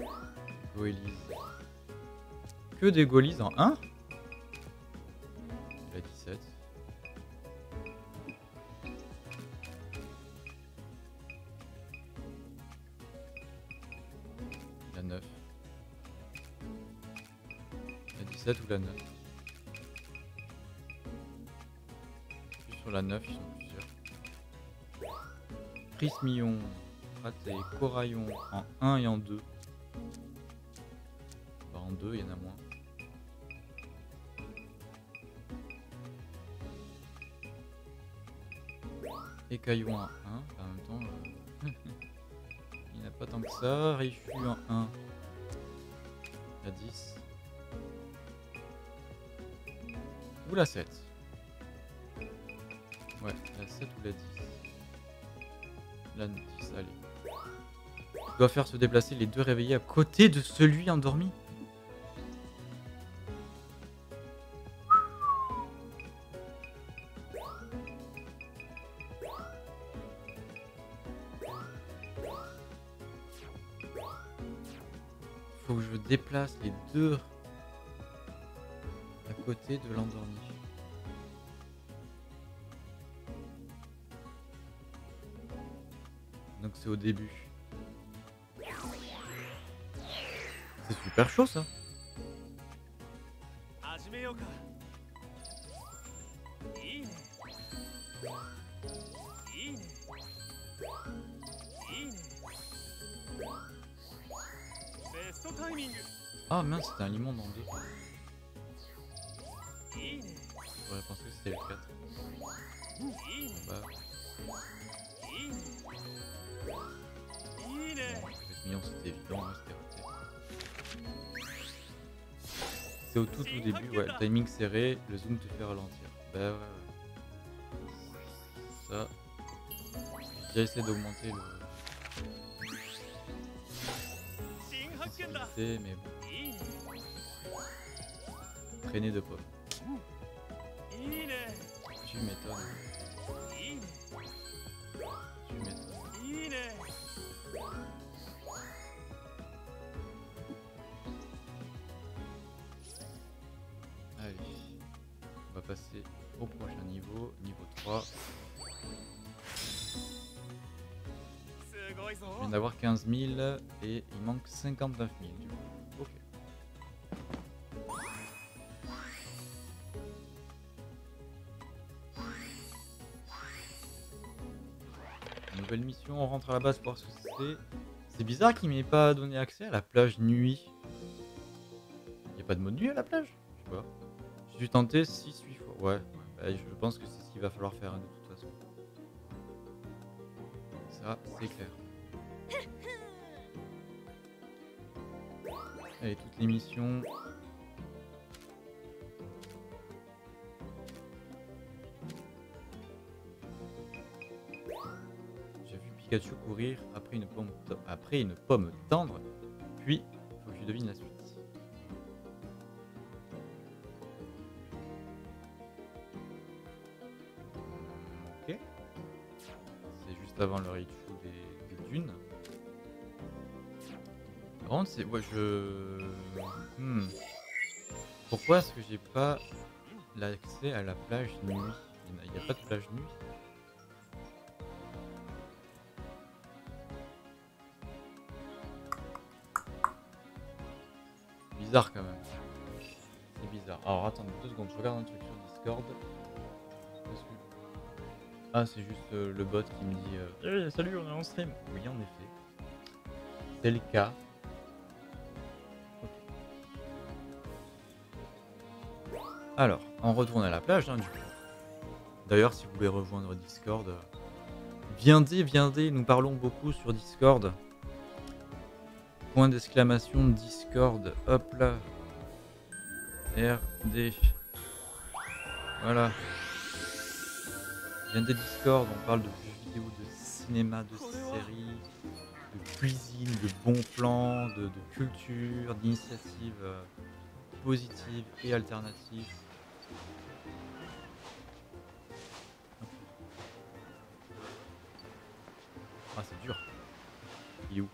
1. Goélise. Que des Goélises en 1? Il a 17. Il a 9. Ou la 9. Sur la 9, ils sont plusieurs. Prismillon, raté, Coraillon en 1 et en 2. Bah en 2, il y en a moins. Et Caillou en 1. Bah, en même temps, il n'y en a pas tant que ça. Raichu en 1. La 10. Ou la 7. Ouais, la 7 ou la 10. La 10, allez. Je dois faire se déplacer les deux réveillés à côté de celui endormi. Faut que je déplace les deux à côté de l'endormi. Donc c'est au début. C'est super chaud ça. Ah mince, c'était un Limonde en 2. J'aurais pensé que c'était le 4. Bah. Prismillon c'était évident, c'est au tout début, ouais, le timing serré, le zoom te fait ralentir. Bah ouais, ouais. Ça. J'ai essayé d'augmenter le... mais bon. Traîner de pommes. Tu m'étonnes. niveau, niveau 3. Je viens d'avoir 15 000 et il manque 59 000 du coup. Ok. Nouvelle mission, on rentre à la base pour voir ce que c'est. C'est bizarre qu'il m'ait pas donné accès à la plage nuit. Il n'y a pas de mode nuit à la plage? Je sais pas. J'ai dû tenter 6-8 fois. Ouais, bah, je pense que c'est ce qu'il va falloir faire hein, de toute façon. Ça, c'est clair. Allez, toutes les missions. J'ai vu Pikachu courir après une pomme, tendre, puis faut que je devine la suite. Ok. C'est juste avant le Raichu des dunes. Par contre, c'est... Ouais, je... Pourquoi est-ce que j'ai pas l'accès à la plage nuit? Il n'y a pas de plage nuit. Bizarre quand même. C'est bizarre. Alors attendez 2 secondes, je regarde un truc sur Discord. Ah, c'est juste le bot qui me dit hey, salut, on est en stream. Oui, en effet. C'est le cas. Alors, on retourne à la plage, hein, du coup. D'ailleurs, si vous voulez rejoindre Discord, viendez, nous parlons beaucoup sur Discord. Point d'exclamation, Discord, hop là. RD. Voilà. Viendez Discord, on parle de jeux vidéo, de cinéma, de séries, de cuisine, de bons plans, de culture, d'initiatives positives et alternatives. Ah, c'est dur. Il est où?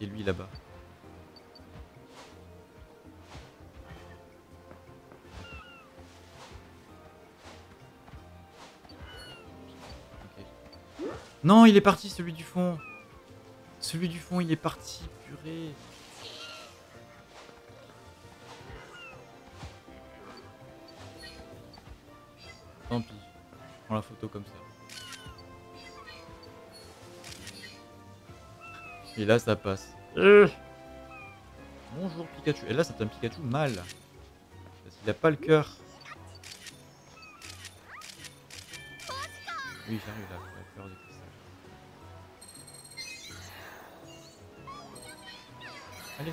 Et lui là-bas. Okay. Non, il est parti, celui du fond. Celui du fond, il est parti, purée. Tant pis, je prends la photo comme ça. Et là, ça passe. Bonjour Pikachu. Et là, c'est un Pikachu mâle. Parce qu'il a pas le cœur. Oui, j'arrive là, la fleur du cristal. Allez.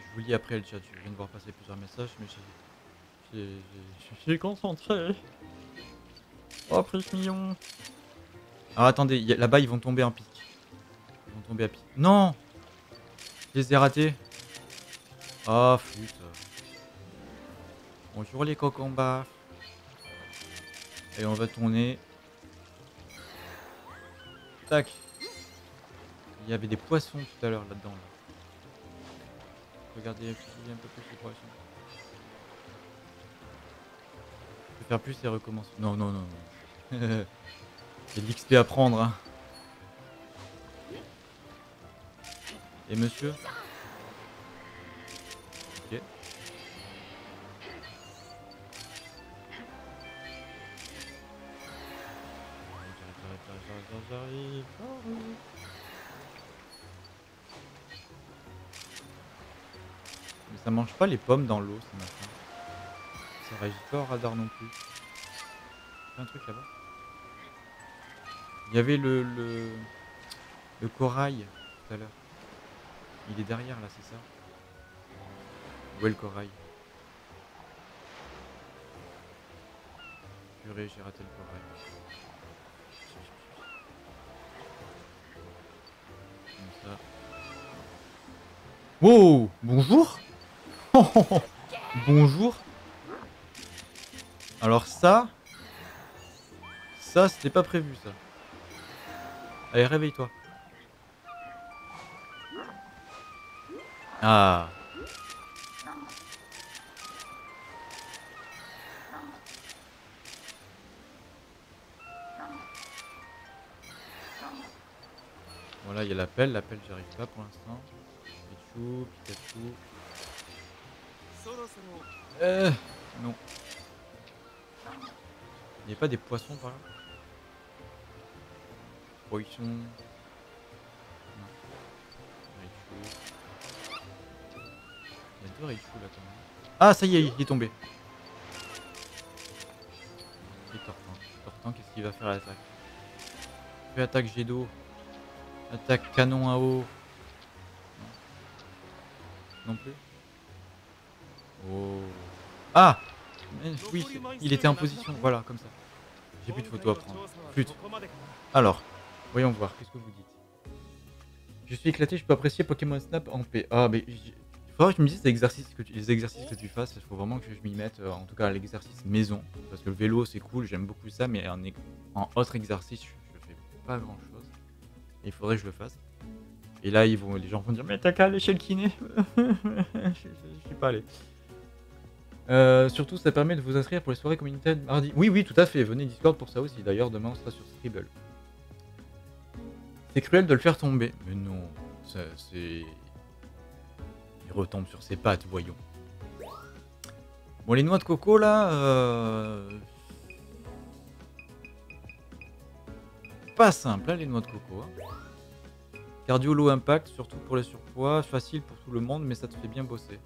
Je vous lis après le chat, je viens de voir passer plusieurs messages, mais je suis concentré. Oh, Prismillon. Alors attendez, là-bas ils vont tomber en pic. Ils vont tomber à pic. Non, je les ai ratés. Ah, flûte. Bonjour les Gokombaf. Et on va tourner. Tac. Il y avait des poissons tout à l'heure là-dedans. Là. Regardez, un peu plus les poissons. Je peux faire plus et recommencer. Non, non, non. Il y a de l'XP à prendre. Hein. Et monsieur? Ok. J'arrive. Ça mange pas les pommes dans l'eau ce matin. Ça réagit pas au radar non plus. Il y a un truc là-bas. Il y avait le corail tout à l'heure. Il est derrière là, c'est ça? Où est le corail? Purée, j'ai raté le corail. Comme ça. Wow, bonjour. Bonjour. Alors ça... Ça, c'était pas prévu, ça. Allez, réveille-toi. Ah. Voilà, il y a l'appel. L'appel, j'y arrive pas pour l'instant. Pikachu, Pikachu. Non. Il n'y a pas des poissons par là? Poisson. Raichu. Il y a deux Raichu là quand même. Ah ça y est, il est tombé. Et Tortank. Tortank, qu'est-ce qu'il va faire à l'attaque? Fais attaque jet d'eau. Attaque canon à eau. Non plus. Oh. Ah oui, il était en position. Voilà, comme ça. J'ai plus de photos à prendre. Flûte. Alors. Voyons voir, qu'est-ce que vous dites? Je suis éclaté, je peux apprécier Pokémon Snap en paix. Ah, mais il faudra que tu me dises les exercices que tu fasses. Il faut vraiment que je m'y mette, en tout cas à l'exercice maison. Parce que le vélo, c'est cool, j'aime beaucoup ça. Mais en autre exercice, je fais pas grand-chose. Il faudrait que je le fasse. Et là, les gens vont dire, mais t'as qu'à aller chez le kiné. Je suis pas allé. Surtout, ça permet de vous inscrire pour les soirées communautaires de mardi. Oui, oui, tout à fait. Venez Discord pour ça aussi. D'ailleurs, demain, on sera sur Scribble. C'est cruel de le faire tomber. Mais non, c'est... Il retombe sur ses pattes, voyons. Bon, les noix de coco, là... Pas simple, hein, les noix de coco. Hein. Cardio low impact, surtout pour les surpoids. Facile pour tout le monde, mais ça te fait bien bosser.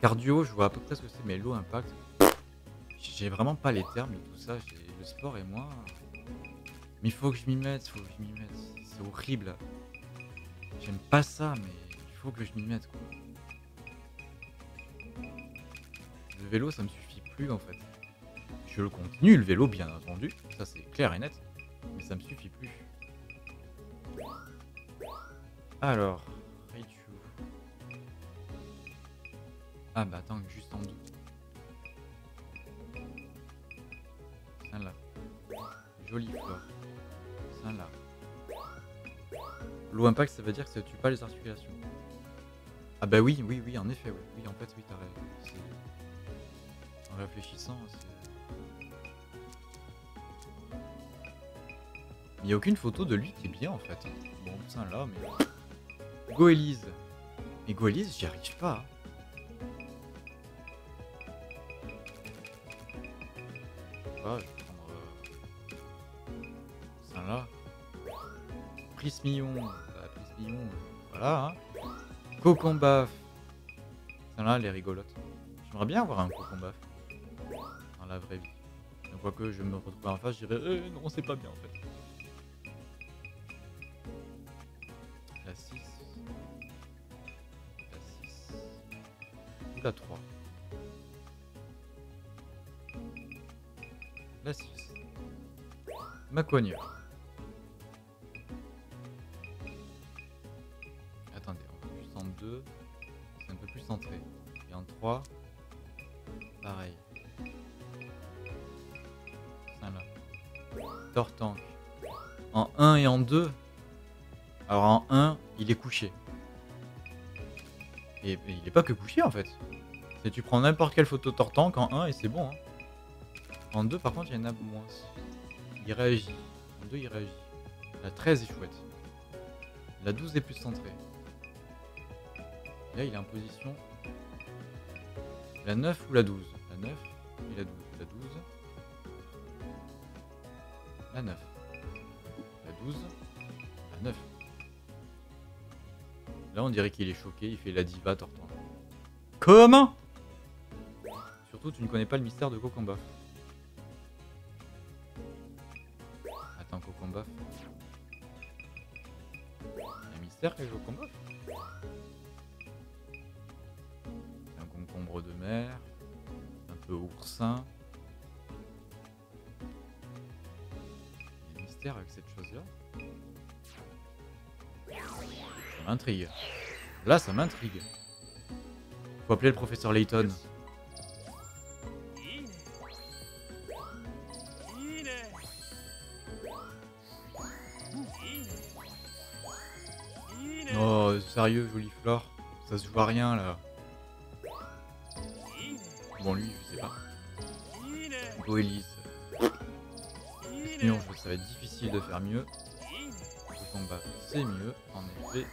Cardio, je vois à peu près ce que c'est, mais low impact... J'ai vraiment pas les termes et tout ça. Le sport et moi... Mais il faut que je m'y mette, c'est horrible. J'aime pas ça, mais il faut que je m'y mette, quoi. Le vélo, ça me suffit plus, en fait. Je le continue, le vélo, bien entendu. Ça, c'est clair et net. Mais ça me suffit plus. Alors, Raichu. Ah bah attends, juste en dessous. Ah là. Jolie Flore. Là. Low impact, ça veut dire que ça tue pas les articulations. Ah bah oui, oui, oui, en effet, oui. Oui, en fait, oui, t'as raison. En réfléchissant, il n'y a aucune photo de lui qui est bien, en fait. Bon, ça là, mais... Goélise. Mais Goélise, j'y arrive pas. Ah, je vais prendre... Ça là. Prismillon, voilà. Hein. Gokombaf. Ça là, elle est rigolote. J'aimerais bien avoir un Gokombaf dans la vraie vie. Une fois que je me retrouve en face, je dirais non, c'est pas bien en fait. La 6. La 6. Ou la 3. La 6. Mackogneur. C'est un peu plus centré. Et en 3, pareil. Ça là. Tortank. En 1 et en 2. Alors en 1, il est couché. Et il n'est pas que couché en fait. C'est tu prends n'importe quelle photo Tortank en 1 et c'est bon. Hein. En 2 par contre il y en a moins. Il réagit. En 2 il réagit. La 13 est chouette. La 12 est plus centrée. Là, il est en position la 9 ou la 12, la 9 et la 12, la 12, la 9, la 12, la 9. Là, on dirait qu'il est choqué, il fait la diva Tortank. Comment? Surtout, tu ne connais pas le mystère de Gokombaf. Attends, Gokombaf. Il y a un mystère avec Gokombaf? Concombre de mer, un peu oursin, mystère avec cette chose-là. Ça m'intrigue. Là, ça m'intrigue. Faut appeler le professeur Layton. Oh, sérieux, Jolie Flore, ça se voit rien là. Bon, lui, je sais pas. Goélise. Prismillon, je vois que ça va être difficile de faire mieux. Le combat, c'est mieux, en effet.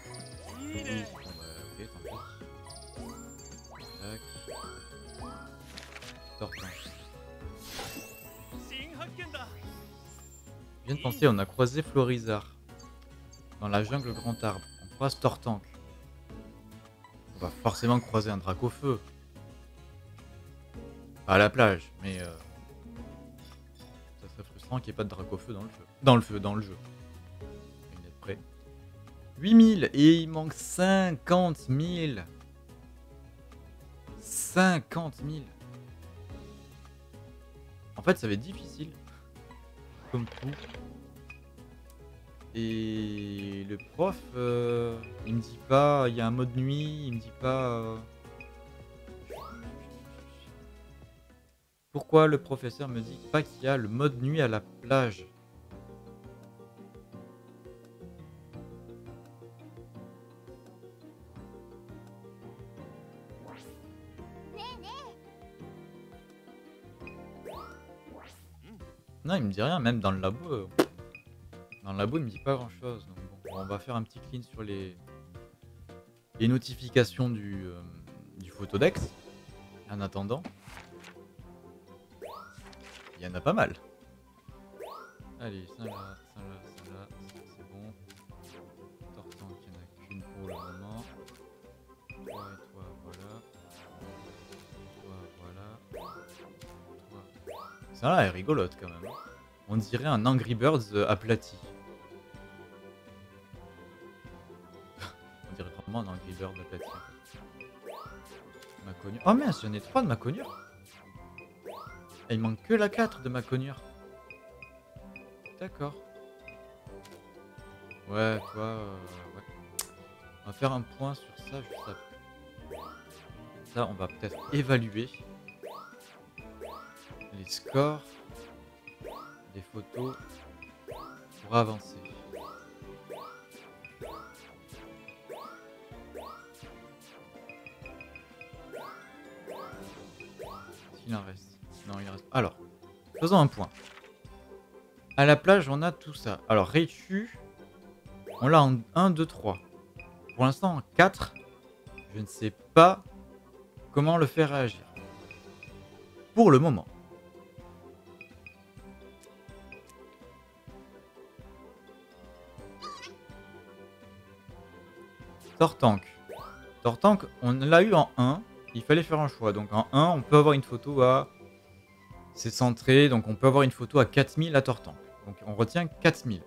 Goélise, bon bah, ok, tant pis. Tac. Tortank. Je viens de penser, on a croisé Florizard. Dans la jungle Grand Arbre. On croise Tortank. On va forcément croiser un Dracaufeu. Pas à la plage, mais ça serait frustrant qu'il n'y ait pas de Dracaufeu dans le jeu. Une lettre près. 8000 et il manque 50 000. 50 000. En fait, ça va être difficile. Comme tout. Et le prof, il me dit pas, il y a un mode nuit, il me dit pas... Pourquoi le professeur me dit pas qu'il y a le mode nuit à la plage? Non, il me dit rien, même dans le labo... Dans le labo, il me dit pas grand chose. Donc bon, on va faire un petit clean sur les notifications du photodex. En attendant, il y en a pas mal. Allez, ça là, ça là, c'est bon. Tortank, il n'y en a qu'une pour le moment. Toi et toi, voilà. Toi, voilà. Toi. Ça là est rigolote quand même. On dirait un Angry Birds aplati. On dirait vraiment un Angry Bird aplati. Mackogneur. Oh mince, j'en ai 3 de Mackogneur. Et il manque que la 4 de Mackogneur. D'accord. Ouais, toi... ouais. On va faire un point sur ça juste après. Ça, on va peut-être évaluer les scores, des photos pour avancer. S'il en reste. Non, il reste. Alors, faisons un point. À la plage, on a tout ça. Alors, Raichu, on l'a en 1, 2, 3. Pour l'instant, en 4, je ne sais pas comment le faire réagir. Pour le moment. Tortank. Tortank, on l'a eu en 1. Il fallait faire un choix. Donc en 1, on peut avoir une photo à... C'est centré, donc on peut avoir une photo à 4000 à Tortank. Donc on retient 4000.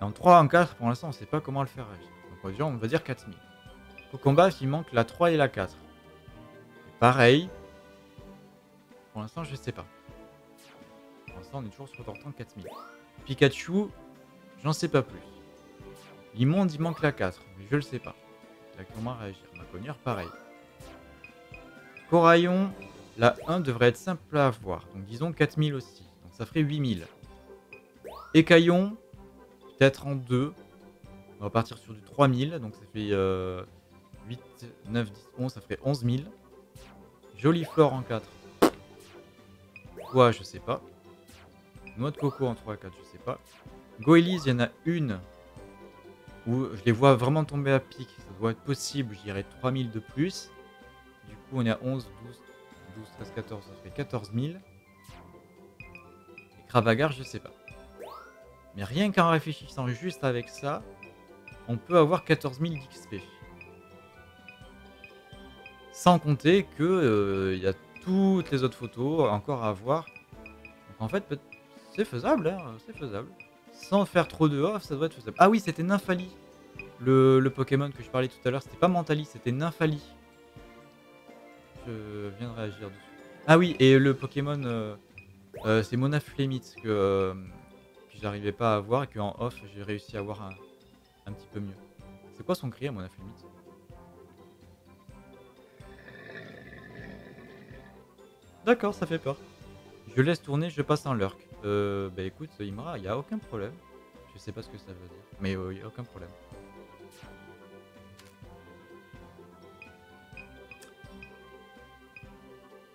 Et en 3, en 4, pour l'instant, on ne sait pas comment le faire réagir. Donc on va dire 4000. Au combat, il manque la 3 et la 4. Et pareil. Pour l'instant, je ne sais pas. Pour l'instant, on est toujours sur Tortank 4000. Pikachu, j'en sais pas plus. Limonde, il manque la 4, mais je le sais pas. Il a comment réagir. Mackogneur, pareil. Coraillon, la 1 devrait être simple à avoir. Donc disons 4000 aussi. Donc ça ferait 8000. Et Caillou, peut-être en 2. On va partir sur du 3000. Donc ça fait 8, 9, 10, 11. Ça ferait 11000. Jolie Flore en 4. Quoi, je sais pas. Noix de coco en 3 à 4, je sais pas. Goélise, il y en a une. Où je les vois vraiment tomber à pic, ça doit être possible, je dirais 3000 de plus. Du coup on est à 11, 12, 12, 13, 14, ça fait 14000. Et Krabagar, je sais pas. Mais rien qu'en réfléchissant juste avec ça, on peut avoir 14000 d'XP. Sans compter que y a toutes les autres photos encore à avoir. Donc en fait c'est faisable, hein, c'est faisable. Sans faire trop de off, ça doit être faisable. Ah oui, c'était Nymphali. Le Pokémon que je parlais tout à l'heure, c'était pas Mentali, c'était Nymphali. Je viens de réagir dessus. Ah oui, et le Pokémon, c'est Monaflèmit que je n'arrivais pas à avoir et qu'en off j'ai réussi à avoir un petit peu mieux. C'est quoi son cri à Monaflèmit? D'accord, ça fait peur. Je laisse tourner, je passe un lurk. Bah écoute, Imra, il n'y a aucun problème. Je sais pas ce que ça veut dire, mais il n'y a aucun problème.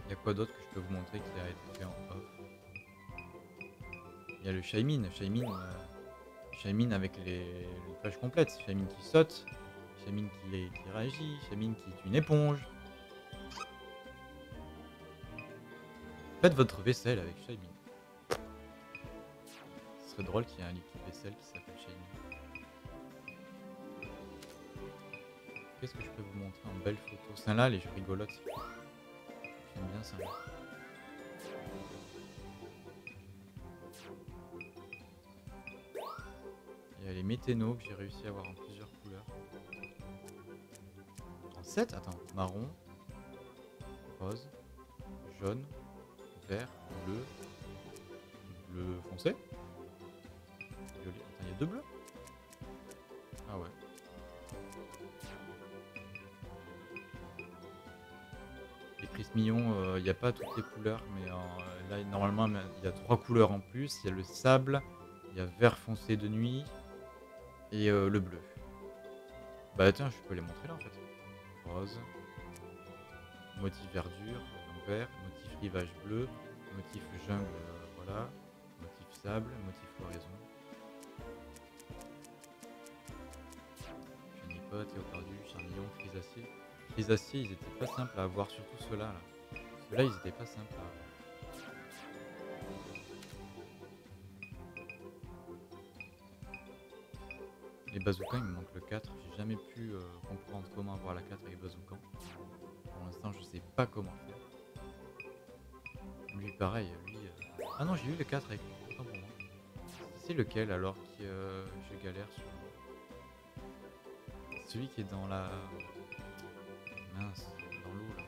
Il y a quoi d'autre que je peux vous montrer qui a été fait en off? Il y a le Shaymin, Shaymin avec les pages complètes. Shaymin qui saute, Shaymin qui réagit, Shaymin qui est une éponge. Faites votre vaisselle avec Shaymin. Ce serait drôle qu'il y ait un liquide vaisselle qui s'appelle Shaymin. Qu'est-ce que je peux vous montrer en belle photo? Celle-là, elle est rigolote. J'aime bien ça. Il y a les méténos que j'ai réussi à avoir en plusieurs couleurs. En 7, attends, marron, rose, jaune, vert, bleu, bleu foncé. Joli. Attends, il y a deux bleus. Ah ouais. Les Prismillon, il n'y a pas toutes les couleurs, mais là normalement il y a 3 couleurs en plus. Il y a le sable, il y a vert foncé de nuit et le bleu. Bah tiens, je peux les montrer là en fait. Rose, motif verdure, vert, motif rivage bleu, motif jungle, voilà, motif sable, motif floraison. Chanipote, léopardu, charmillon, frisacier. Frisacier, ils étaient pas simples à avoir, surtout ceux-là. Là. Ceux-là, ils étaient pas simples à avoir. Les bazookas, il me manque le 4. J'ai jamais pu comprendre comment avoir la 4 avec les bazookas. Pour l'instant, je sais pas comment faire. Lui pareil, lui... Ah non, j'ai eu le 4 avec lui, autant pour moi. C'est lequel alors que je galère sur... Celui qui est dans la... Mince, dans l'eau là.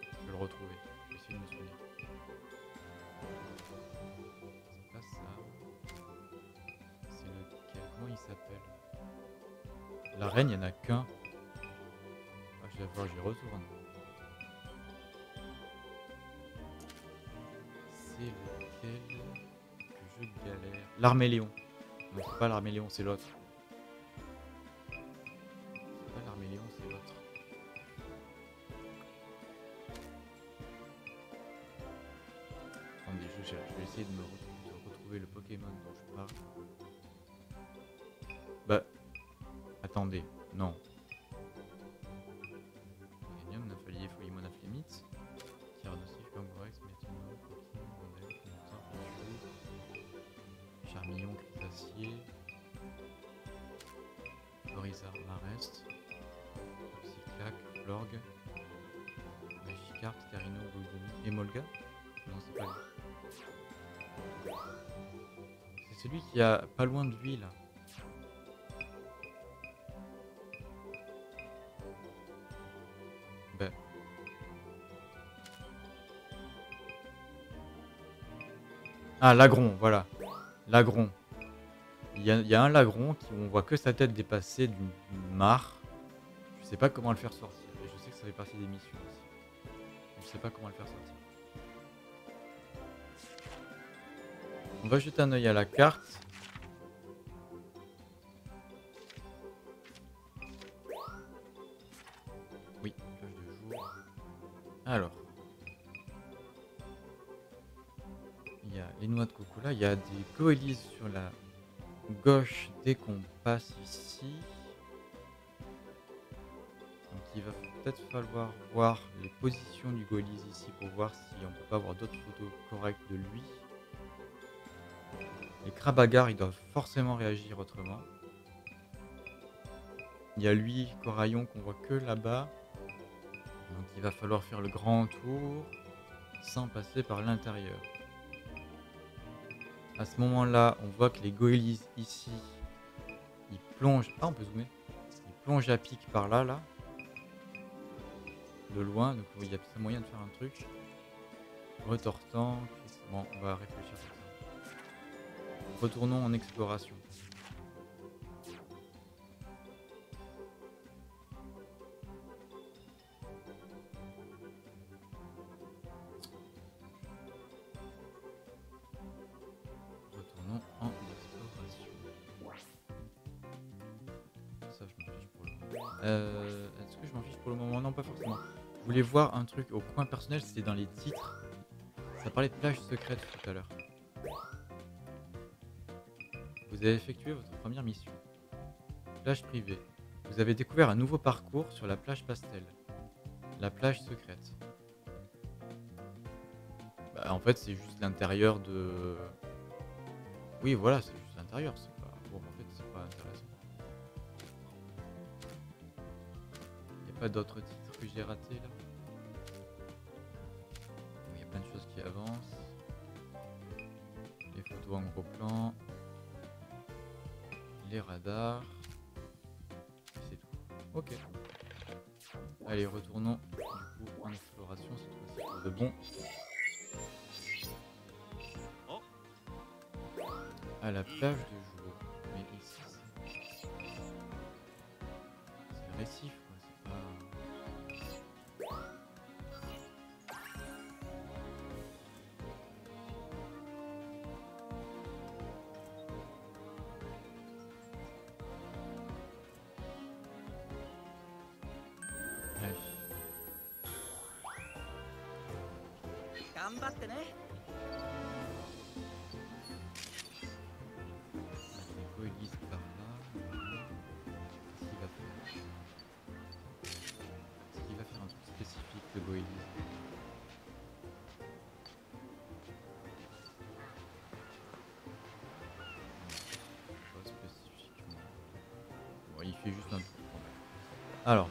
Je vais le retrouver, je vais essayer de me souvenir. C'est pas ça. C'est lequel, comment il s'appelle? La reine, il n'y en a qu'un. Ah, je vais voir, j'y retourne. Lequel que je galère. L'armée Léon. Non, c'est pas l'armée Léon, c'est l'autre. C'est pas l'armée Léon, c'est l'autre. Attendez, je cherche. Je vais essayer de retrouver le Pokémon dont je parle. Bah. Attendez. Non. Méganium, Nymphali, Évoli, Monaflèmit. Tire de Sif, Gorex, Métino. Charmillon, Crisacier, Florizard, Marest, Psyclac, Florg, Magikarp, Carino, Golgoni, Emolga. Non, c'est pas lui. C'est celui qui a pas loin de lui là. Ben. Ah, Lagron, voilà. Lagron. Il y a un Lagron qui on voit que sa tête dépasser d'une mare. Je sais pas comment le faire sortir. Et je sais que ça fait partie des missions aussi. Je sais pas comment le faire sortir. On va jeter un œil à la carte. Oui, cloche de jour. Alors. Il y a les noix de coco là, il y a des goélises sur la gauche dès qu'on passe ici. Donc il va peut-être falloir voir les positions du goélise ici pour voir si on peut pas avoir d'autres photos correctes de lui. Les Krabagar, ils doivent forcément réagir autrement. Il y a lui, Coraillon, qu'on voit que là-bas. Donc il va falloir faire le grand tour sans passer par l'intérieur. À ce moment-là, on voit que les goélises ici, ils plongent... Ah, on peut zoomer. Ils plongent à pic par là, là. De loin, donc il y a peut-être moyen de faire un truc. Retortank. Bon, on va réfléchir à ça. Retournons en exploration. Est-ce que je m'en fiche pour le moment? Non, pas forcément. Je voulais voir un truc au coin personnel, c'était dans les titres. Ça parlait de plage secrète tout à l'heure. Vous avez effectué votre première mission. Plage privée. Vous avez découvert un nouveau parcours sur la plage pastel. La plage secrète. Bah, en fait, c'est juste l'intérieur de... Oui, voilà, c'est juste l'intérieur. C'est pas... Bon, en fait, c'est pas intéressant. Pas d'autres titres que j'ai ratés là. Il y a plein de choses qui avancent. Les photos en gros plan. Les radars. C'est tout. Ok. Allez, retournons du coup en exploration. C'est tout de bon. À la plage de jour. Mais ici, c'est le récif. Alors,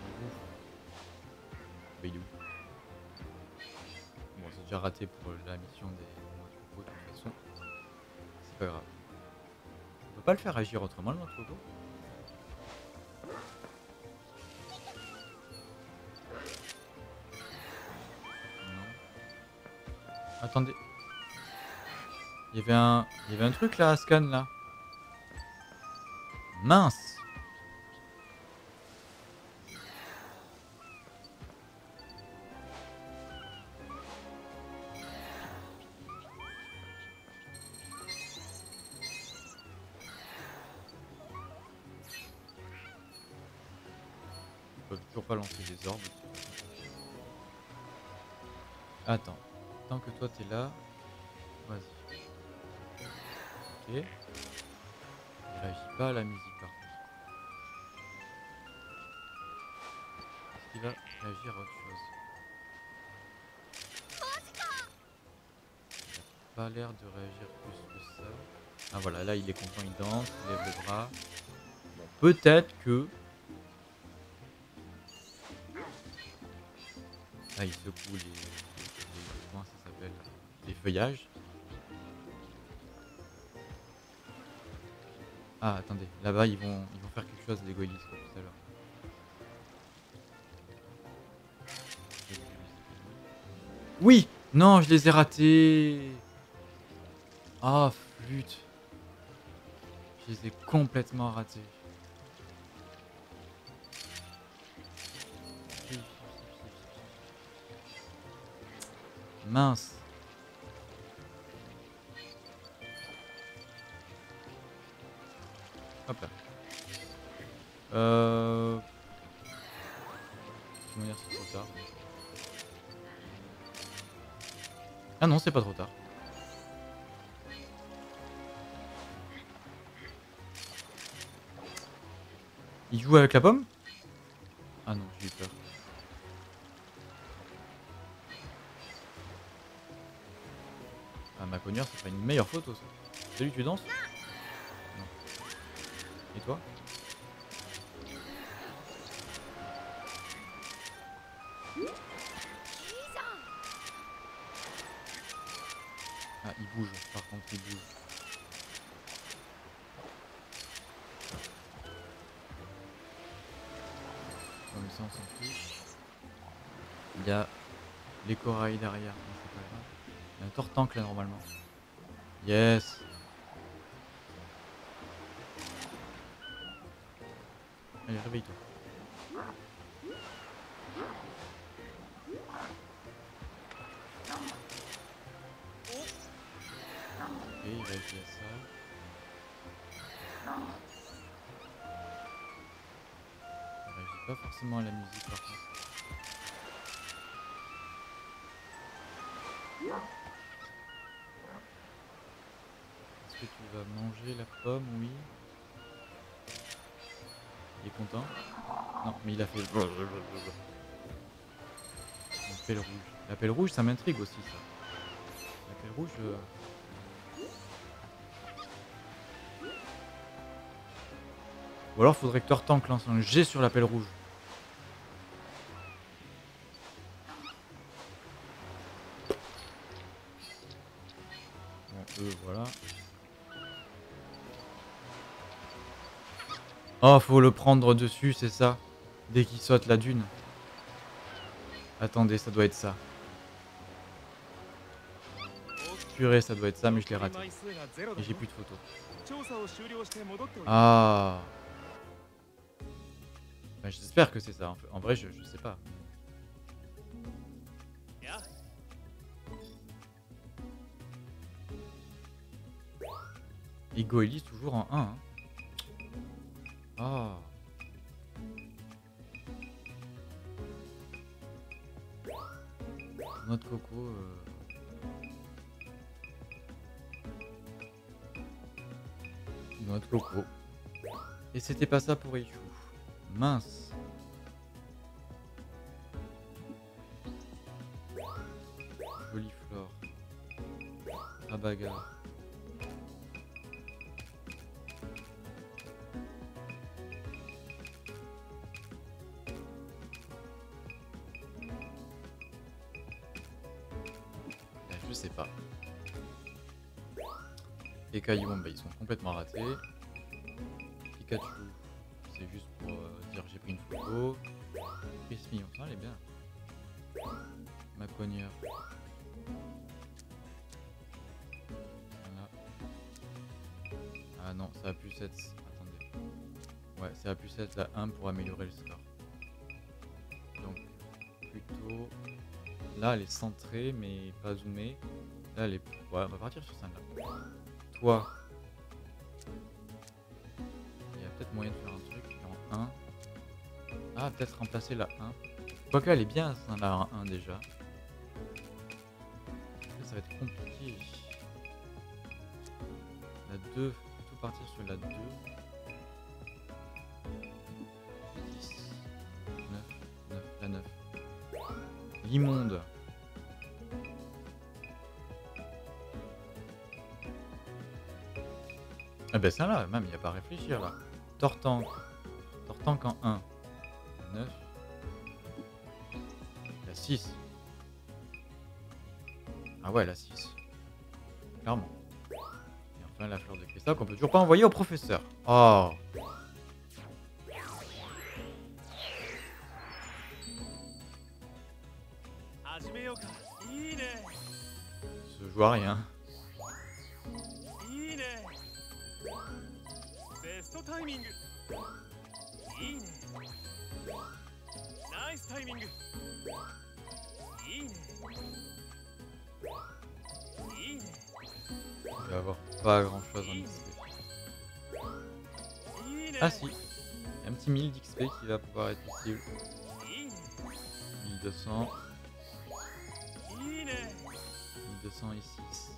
il est où? Bon, c'est déjà raté pour la mission des Noix de coco, de toute façon. C'est pas grave. On peut pas le faire agir autrement, le Noix de coco? Non. Attendez. Il y avait un truc là à scan là. Mince! Pas lancer des orbes. Attends, tant que toi t'es là, vas-y. Ok. Il réagit pas à la musique par contre. Est-ce qu'il va réagir à autre chose? Il n'a pas l'air de réagir plus que ça. Ah voilà, là il est content, il danse, il lève le bras. Peut-être que... Là, il secoue les comment ça s'appelle, les feuillages. Ah, attendez, là-bas, ils vont faire quelque chose, les Goélises, comme tout à l'heure. Oui! Non, je les ai ratés! Ah, flûte! Je les ai complètement ratés. Mince. Hop là. Comment dire, c'est trop tard. Ah non, c'est pas trop tard. Il joue avec la pomme? Ah non, j'ai eu peur. Mackogneur, ça ferait une meilleure photo ça. Salut, tu danses? Non. Et toi? Ah, il bouge, par contre, il bouge. Comme ça, on s'en fiche. Il y a les corails derrière. Il y a un Tortank là normalement. Yes. Allez, réveille-toi. Ok, il réagit à ça. Il réagit pas forcément à la musique par contre. Est-ce que tu vas manger la pomme? Oui. Il est content? Non, mais il a fait le... L'appel rouge. L'appel rouge, ça m'intrigue aussi, ça. L'appel rouge... Ou alors faudrait que Tortank lance un jet sur l'appel rouge. Voilà. Oh, faut le prendre dessus, c'est ça. Dès qu'il saute la dune. Attendez, ça doit être ça. Purée, ça doit être ça, mais je l'ai raté. Et j'ai plus de photos. Ah. Ben, j'espère que c'est ça. En vrai, je sais pas. Et Goélise toujours en 1. Hein. Oh. Noix de coco. Noix de coco. Et c'était pas ça pour Raichu. Mince. Jolie Flore. Krabagar. Et Caillou, bah, ils sont complètement ratés. Pikachu, c'est juste pour dire j'ai pris une photo. Prismillon, ça elle est bien. Mackogneur. Voilà. Ah non, ça a plus 7. Attendez. Ouais, ça a plus 7, la 1 pour améliorer le score. Donc, plutôt. Là, elle est centrée, mais pas zoomée. Là, elle est. Ouais, on va partir sur celle-là. Toi, il y a peut-être moyen de faire un truc en 1. Ah, peut-être remplacer la 1. Quoique elle est bien la 1 déjà. Ça va être compliqué. La 2, tout partir sur la 2. 10, 9, la 9. Limonde. Ah ben ça là, même il n'y a pas à réfléchir là. Tortank. Tortank en 1. 9. La 6. Ah ouais, la 6. Clairement. Et enfin la fleur de cristal qu'on peut toujours pas envoyer au professeur. Oh. Ce joueur rien. Je vais avoir pas grand chose en XP. Ah si, un petit 1000 d'XP qui va pouvoir être utile. 1200. 1200 et 6.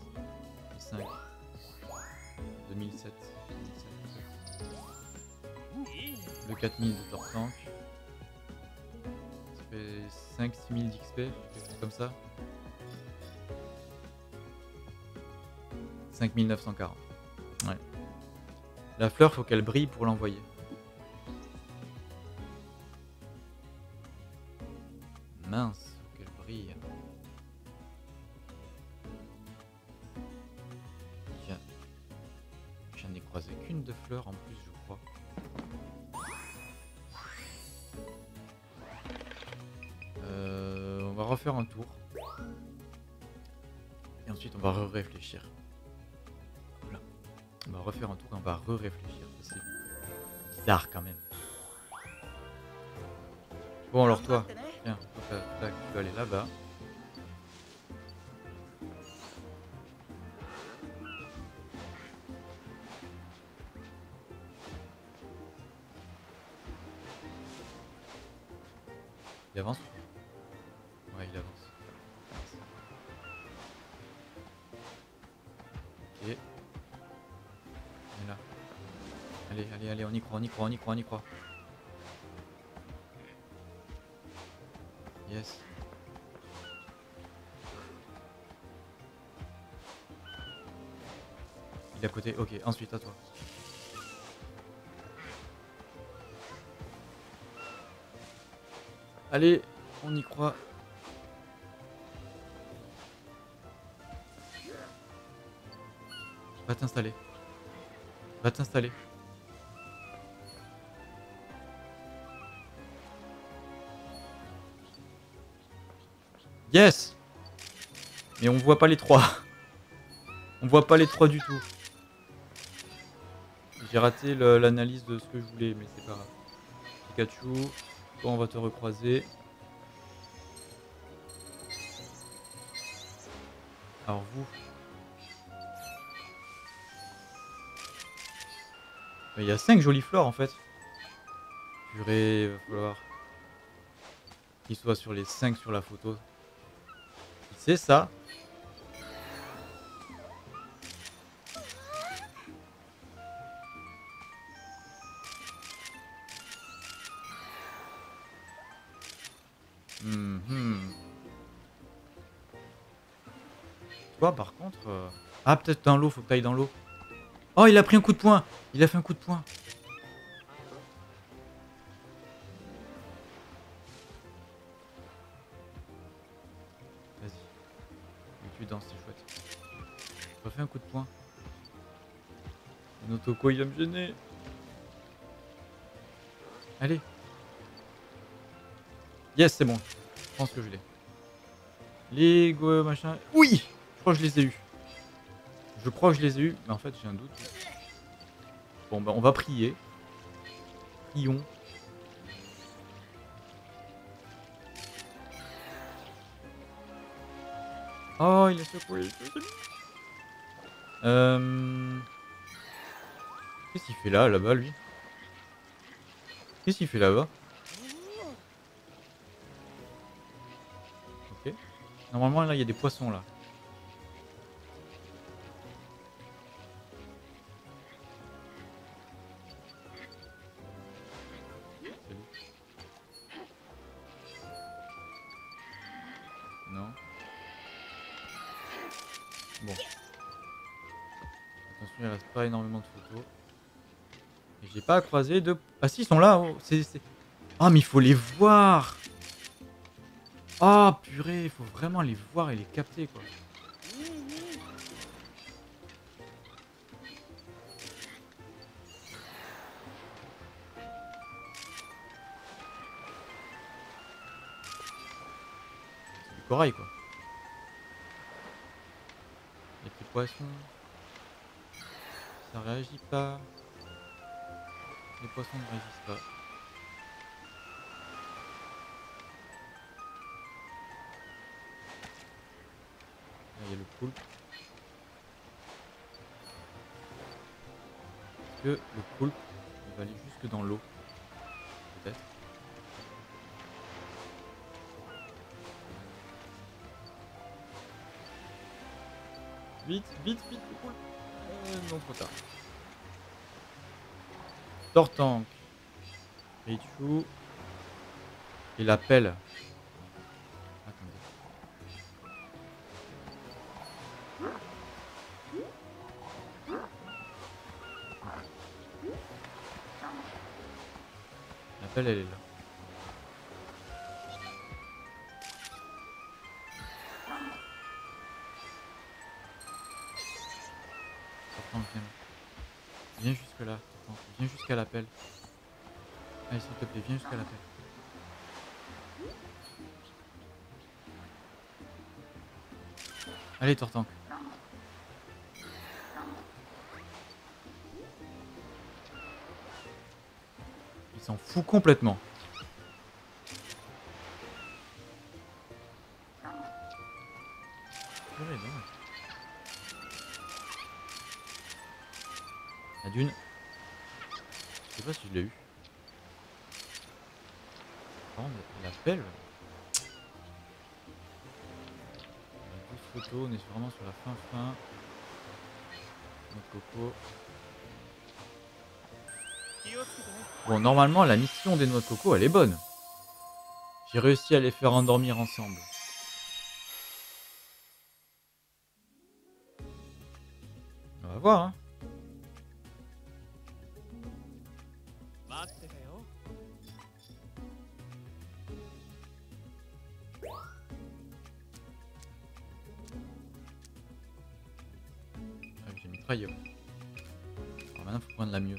Et 5. 2007. 2007. Le 4000 de Tortank. Ça fait 5-6000 d'XP, quelque chose comme ça. 5940. Ouais. La fleur, faut qu'elle brille pour l'envoyer. Mince, faut qu'elle brille. J'en ai croisé qu'une de fleurs en plus, je crois. On va refaire un tour. Et ensuite on va réfléchir. Voilà. On va refaire un tour et on va réfléchir. C'est bizarre quand même. Bon alors toi, tiens, tu vas aller là-bas. Il avance ? Ouais, il avance. Ok. On est là. Allez, allez, allez, on y croit, on y croit, on y croit, on y croit. Yes. Il est à côté, ok, ensuite à toi. Allez, on y croit. Va t'installer. Va t'installer. Yes! Mais on voit pas les trois. On voit pas les trois du tout. J'ai raté l'analyse de ce que je voulais, mais c'est pas grave. Pikachu. Bon, on va te recroiser. Alors vous. Mais il y a 5 jolies fleurs en fait. Purée, il va falloir qu'il soit sur les 5 sur la photo. C'est ça. Toi par contre... Ah peut-être dans l'eau, faut que t'ailles dans l'eau. Oh il a pris un coup de poing. Il a fait un coup de poing. Vas-y. Tu danses, c'est chouette. Il a fait un coup de poing. Notre coco il va me gêner. Allez. Yes c'est bon. Je pense que je l'ai. Les go machin... Oui. Je les ai eus. Je crois que je les ai eus, mais en fait j'ai un doute. Bon bah on va prier. Prions. Oh il a secoué. Qu'est-ce qu'il fait là, là-bas lui? Qu'est-ce qu'il fait là-bas? Ok. Normalement là il y a des poissons là. Énormément de photos. J'ai pas croisé de... Ah si, ils sont là. Oh, oh mais il faut les voir. Oh purée, il faut vraiment les voir et les capter quoi. C'est du corail quoi. Les petits poissons. Ça réagit pas. Les poissons ne réagissent pas. Là, il y a le poulpe. Est-ce que le poulpe il va aller jusque dans l'eau? Peut-être. Vite, vite, vite le poulpe. Non, trop tard. Tortank. Raichu. Et la pelle. Attendez. La pelle, elle est là. Viens jusque là, viens jusqu'à l'appel. Allez s'il te plaît, viens jusqu'à l'appel. Allez Tortank. Il s'en fout complètement. oui, bah oui. La dune. Je sais pas si je l'ai eu. La belle. On a 12 photos, on est vraiment sur la fin. Noix de coco. Bon, normalement, la mission des noix de coco, elle est bonne. J'ai réussi à les faire endormir ensemble. On va voir, hein. Ah, j'ai mis Kraillon. Alors maintenant, faut prendre la mieux.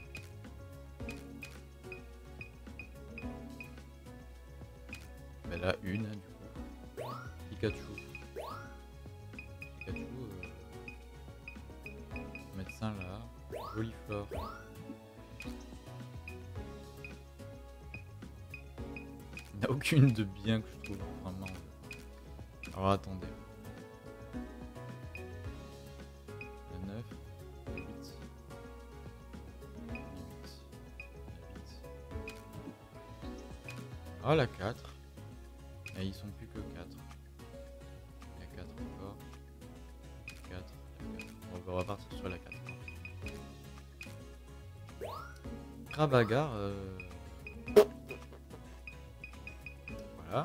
Ben là, une, du coup. Pikachu. Médecin là. Jolie Flore. Il n'y a aucune de bien que je trouve vraiment. Alors attendez. La 9. La 8. Ah, la 4. Et ils sont plus que 4. Il y a 4 encore. 4. On va repartir sur la 4. Krabagar. Voilà.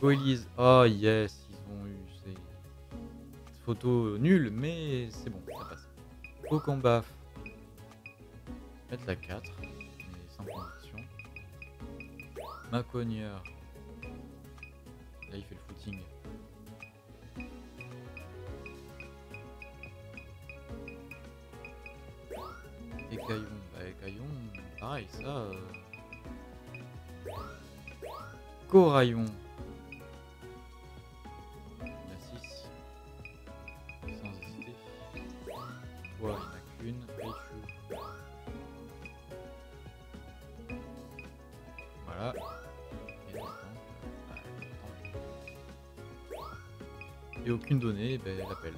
Goélise. Oh yes, ils ont eu ces photos nulles, mais c'est bon, ça passe. Gokombaf. Peut-être la 4, mais sans conviction. Mackogneur. Là, il fait le footing. Et Caillou. Bah, Caillou, pareil, ça. Coraillon. La 6. Sans hésiter. Toi, il n'y en a qu'une. Raichu. Voilà. Et aucune donnée, et ben l'appel.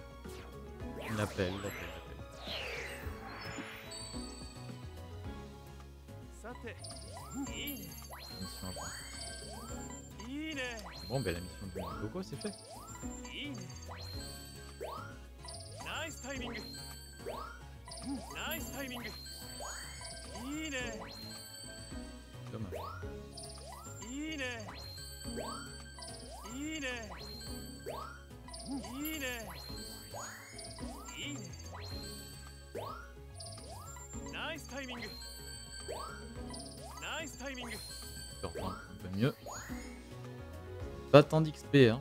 Bon ben la mission de Noix de coco c'est fait. Nice timing. Dommage. Nice timing. Tortank, un peu mieux. Pas tant d'XP, hein.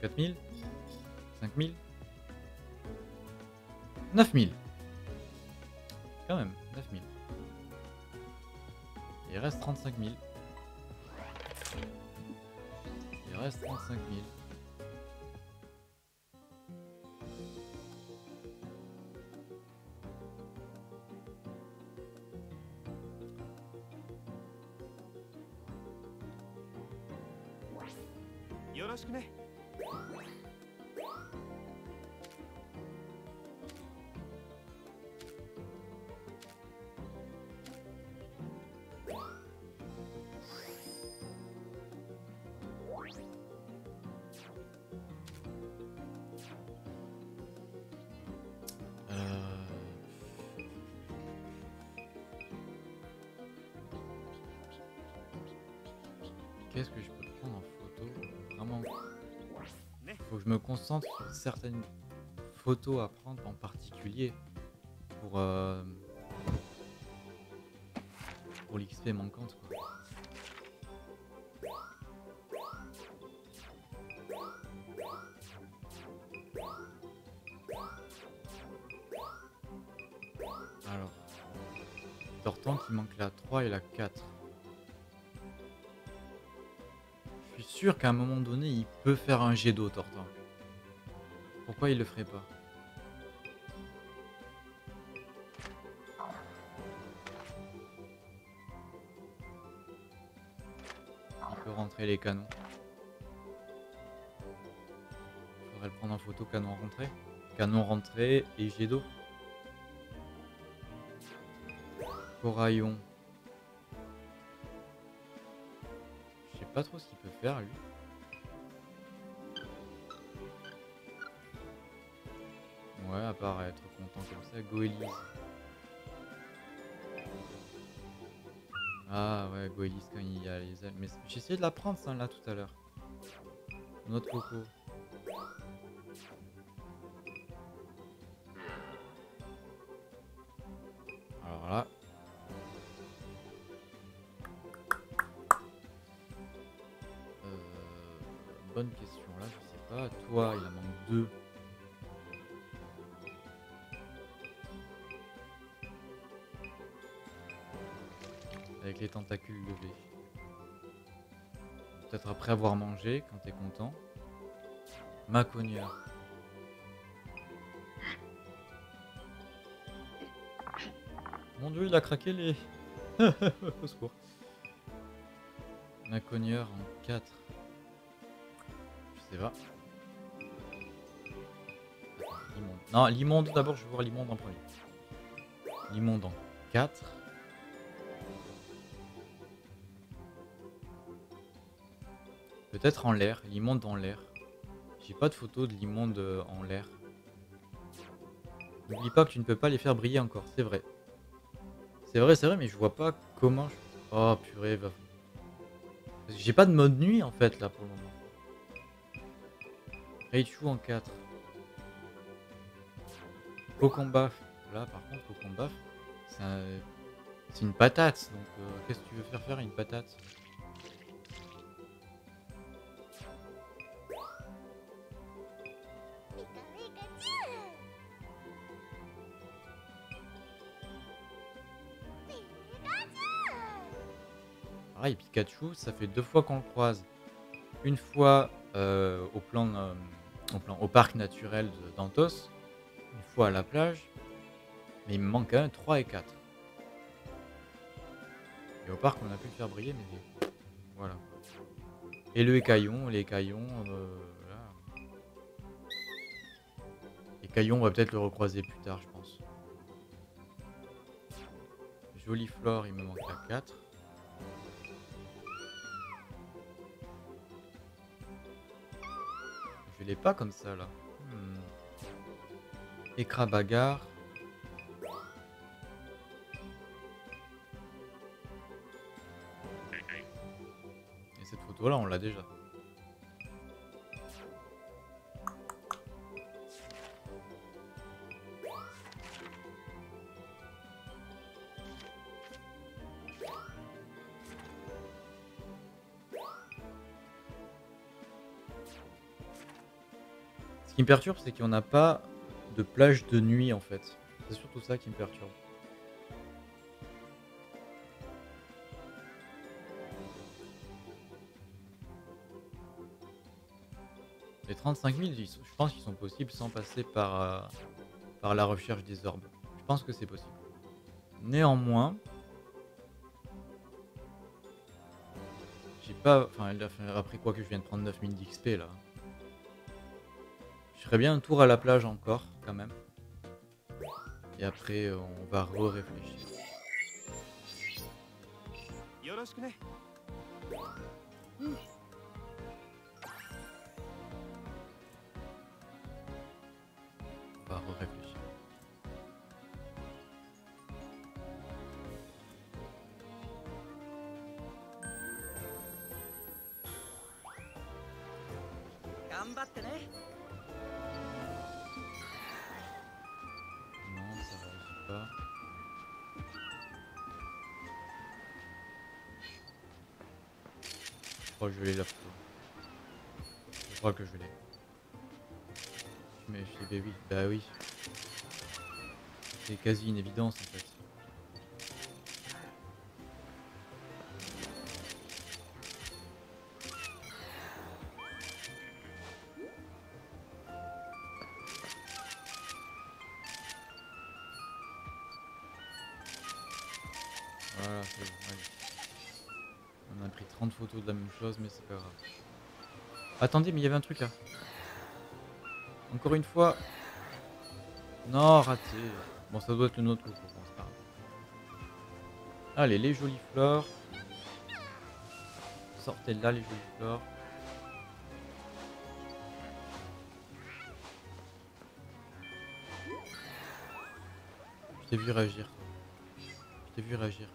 4000 5000 9000. Quand même, 9000. Il reste 35000. Il reste 35000. Qu'est-ce que je peux prendre en photo? Vraiment, faut que je me concentre sur certaines photos à prendre en particulier pour l'XP manquante, quoi. Alors, Tortank qui manque la 3 et la 4. Sûr qu'à un moment donné il peut faire un jet d'eau, Tortank. Pourquoi il le ferait pas? Il peut rentrer les canons. va le prendre en photo, canon rentré. Canon rentré et jet d'eau. Coraillon. Je sais pas trop ce qu'il peut faire lui. Ouais, à part être content comme ça. Goélise. Ah ouais, Goélise quand il y a les ailes. Mais j'ai essayé de la prendre ça là tout à l'heure. Noix de coco. Alors là. Bonne question là, je sais pas. Toi, il en manque deux. Avec les tentacules levés. Peut-être après avoir mangé, quand t'es content. Mackogneur. Mon dieu, il a craqué les... Au secours. Mackogneur en 4. Je sais pas. Limonde. Non, Limonde, d'abord je vais voir Limonde en premier. Limonde en 4. Peut-être en l'air, Limonde en l'air. J'ai pas de photo de Limonde en l'air. N'oublie pas que tu ne peux pas les faire briller encore, c'est vrai. C'est vrai, mais je vois pas comment je... Oh purée, va. J'ai pas de mode nuit en fait là pour le moment. Raichu en 4. Gokombaf. Là par contre, Gokombaf, c'est un... une patate. Donc qu'est-ce que tu veux faire à une patate ? Et Pikachu, ça fait deux fois qu'on le croise. Une fois au parc naturel d'Anthos, une fois à la plage, mais il me manque un 3 et 4. Et au parc, on a pu le faire briller, mais voilà. Et le écaillon, les écaillons, écaillon, on va peut-être le recroiser plus tard, je pense. Jolie Flore, il me manque la 4. Je l'ai pas comme ça là. Et Krabagar. Et cette photo là on l'a déjà. Ce qui me perturbe, c'est qu'on n'a pas de plage de nuit en fait. C'est surtout ça qui me perturbe. Les 35 000, je pense qu'ils sont possibles sans passer par, par la recherche des orbes. Je pense que c'est possible. Néanmoins, j'ai pas. Enfin, après quoi que je viens de prendre 9000 d'XP là. Je ferais bien un tour à la plage encore, quand même. Et après, on va réfléchir. On va réfléchir. Je l'ai la photo. Je crois que je l'ai. Mais je l'ai, oui. Bah oui. C'est quasi une évidence en fait. Voilà, c'est bon. On a pris 30 photos de la même chose, mais c'est pas grave. Attendez, mais il y avait un truc là. Encore une fois. Non, raté. Bon, ça doit être une autre coup, je pense. Allez, les jolies fleurs. Sortez de là, les jolies fleurs. Je t'ai vu réagir. Je t'ai vu réagir.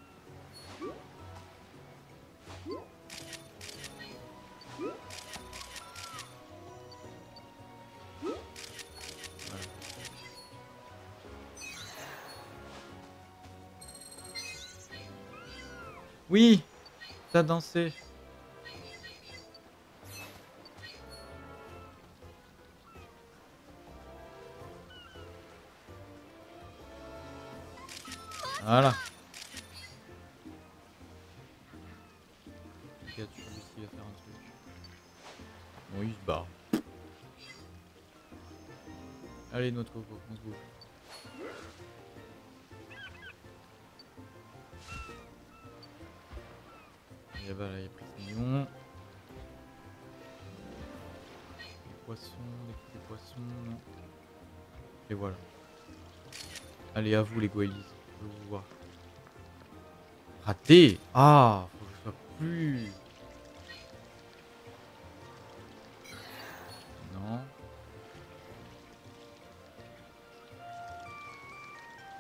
Oui, t'as dansé. Voilà. Pikachu, il va faire un truc. Bon, il se barre. Allez, notre coco, on se bouge. Là-bas, là, il y a Prismillon. Les poissons... Et voilà. Allez, à vous les Goélises, je vous vois. Raté. Ah, faut que je sois plus... Non.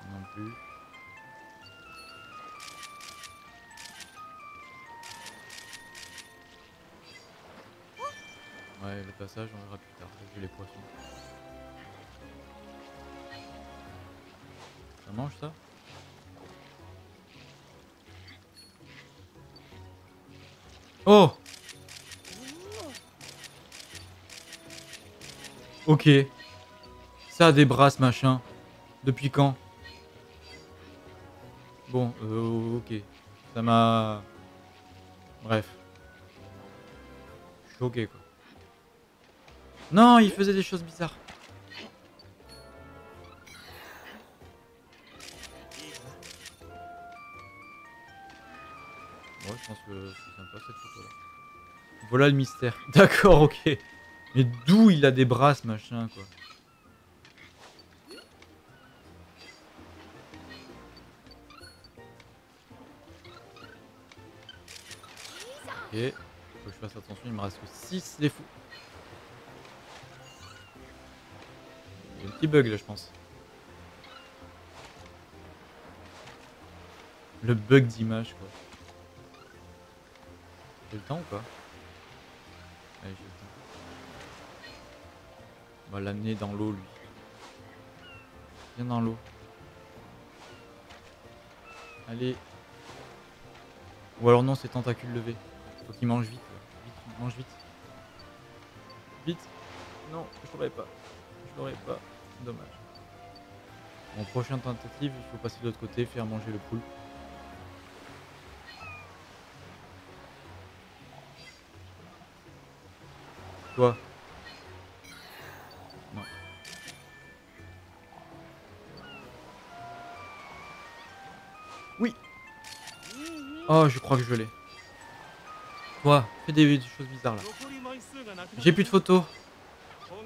Non plus. Ouais, le passage on verra plus tard, j'ai vu les poissons. Ça mange ça? Oh! Ok. Ça débrasse machin. Depuis quand? Bon, ok. Ça m'a... Bref. Je suis choqué quoi. Non, il faisait des choses bizarres. Bon, je pense que c'est sympa cette photo-là. Voilà le mystère. D'accord, ok. Mais d'où il a des bras, ce machin, quoi. Ok. Faut que je fasse attention, il me reste que 6 les fous. Il y a un petit bug là je pense. Le bug d'image quoi. J'ai le temps ou pas? Allez, j'ai le temps. On va l'amener dans l'eau lui. Viens dans l'eau. Allez. Ou alors non, c'est tentacule levé. Faut qu'il mange vite. Vite, mange vite. Vite. Non, je l'aurais pas. Je l'aurais pas. Dommage. Mon prochain tentative, il faut passer de l'autre côté, faire manger le poulpe. Toi. Non. Oui. Oh, je crois que je l'ai. Toi, fais des choses bizarres là. J'ai plus de photos.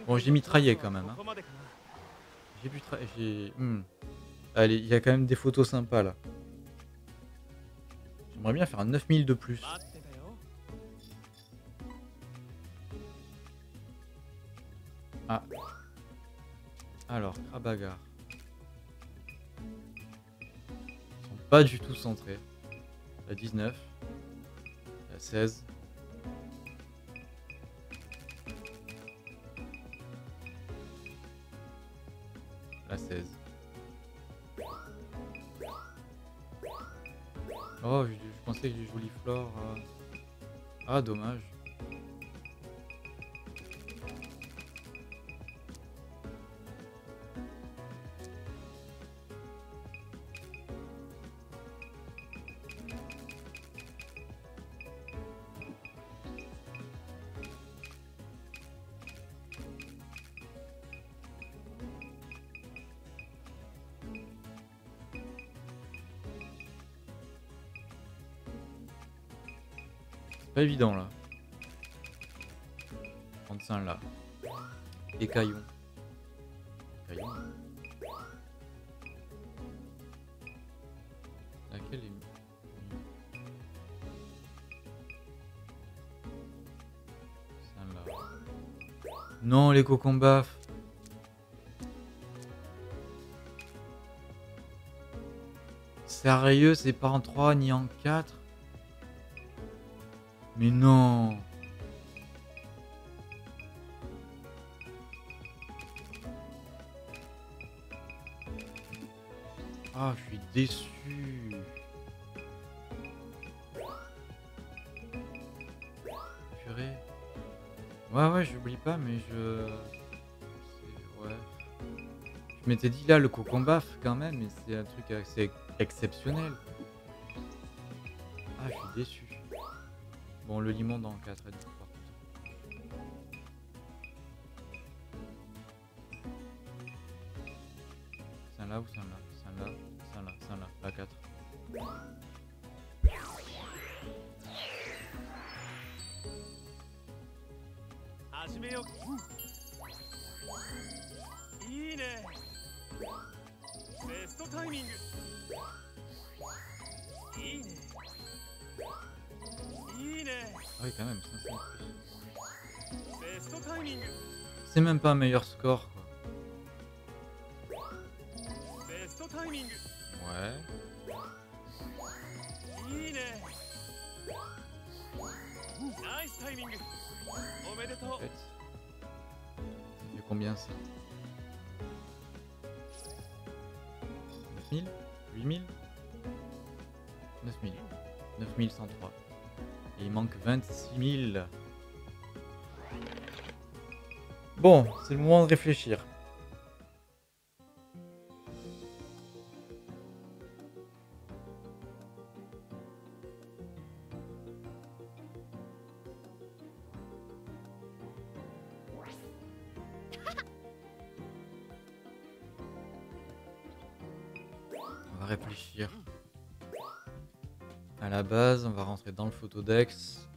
Bon, j'ai mitraillé quand même. Hein. J'ai pu trailler. Allez, il y a quand même des photos sympas là. J'aimerais bien faire un 9000 de plus. Ah. Alors, Krabagar. Ils sont pas du tout centrés. La 19. La 16. La 16. Oh, je pensais que du joli flore. Ah, dommage. Pas évident là. 35 là. Des caillons. Caillou. Laquelle est... Non, les Gokombaf. Sérieux, c'est pas en 3 ni en 4. Mais non. Ah, je suis déçu. Purée. Ouais, j'oublie pas, mais je... Ouais. Je m'étais dit, là, le Gokombaf, quand même, mais c'est un truc assez exceptionnel. Ah, je suis déçu. Bon, le Limonde en 4 et 2, par contre. C'est un là ou c'est un là? C'est un là, c'est un là, c'est un là. La 4. Oui, quand même, c'est même pas un meilleur score, quoi. Ouais. En fait, ça fait combien ça? 9000 8000 9000 9103. Et il manque 26 000. Bon, c'est le moment de réfléchir. Base, on va rentrer dans le photodex.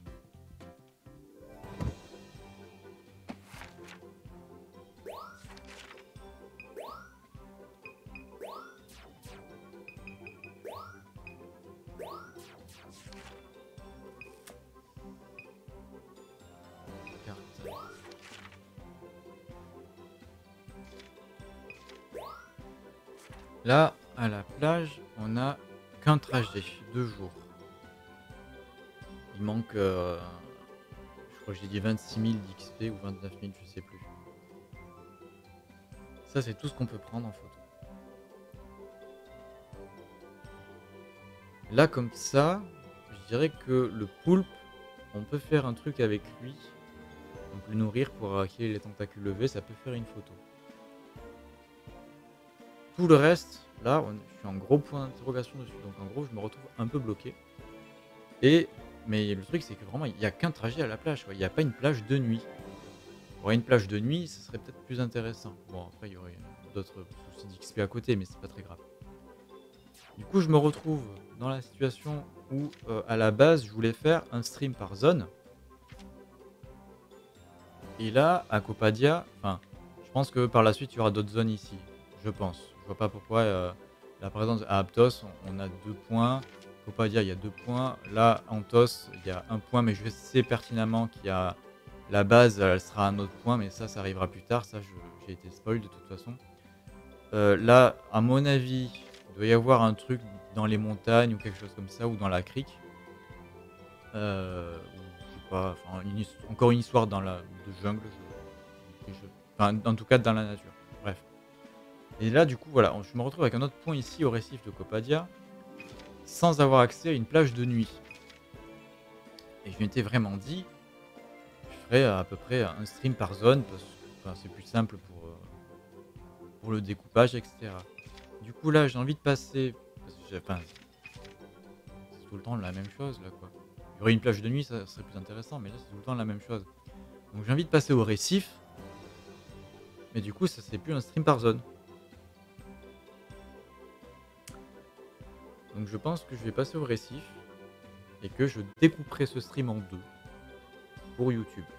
Là, à la plage, on n'a qu'un trajet, 2 jours. Il manque, je crois que j'ai dit 26 000 d'XP ou 29 000, je sais plus. Ça, c'est tout ce qu'on peut prendre en photo. Là, comme ça, je dirais que le poulpe, on peut faire un truc avec lui. Donc le nourrir pour qu'il ait les tentacules levés, ça peut faire une photo. Tout le reste, là, je suis en gros point d'interrogation dessus. Donc en gros, je me retrouve un peu bloqué. Mais le truc, c'est que vraiment, il n'y a qu'un trajet à la plage, quoi. Il n'y a pas une plage de nuit. Pour une plage de nuit, ce serait peut-être plus intéressant. Bon, après, il y aurait d'autres soucis d'XP à côté, mais c'est pas très grave. Du coup, je me retrouve dans la situation où, à la base, je voulais faire un stream par zone. Et là, à Copadia, enfin, je pense que par la suite, il y aura d'autres zones ici. Je pense. Je vois pas pourquoi, la présence à Aptos, on a 2 points. Faut pas dire, il y a 2 points. Là, Anthos, il y a 1 point, mais je sais pertinemment qu'il y a la base, elle sera un autre point, mais ça arrivera plus tard. Ça, j'ai été spoil de toute façon. Là, à mon avis, il doit y avoir un truc dans les montagnes ou quelque chose comme ça, ou dans la crique. Je sais pas, enfin, encore une histoire dans la jungle. Enfin, en tout cas, dans la nature. Bref. Et là, du coup, voilà, je me retrouve avec un autre point ici au récif de Copadia, sans avoir accès à une plage de nuit. Et je m'étais vraiment dit, je ferais à peu près un stream par zone, parce que enfin, c'est plus simple pour le découpage, etc. Du coup là, j'ai envie de passer, parce que enfin, c'est tout le temps la même chose, là, quoi. Il y aurait une plage de nuit, ça serait plus intéressant, mais là c'est tout le temps la même chose. Donc j'ai envie de passer au récif, mais du coup ça c'est plus un stream par zone. Donc je pense que je vais passer au récif et que je découperai ce stream en 2 pour YouTube.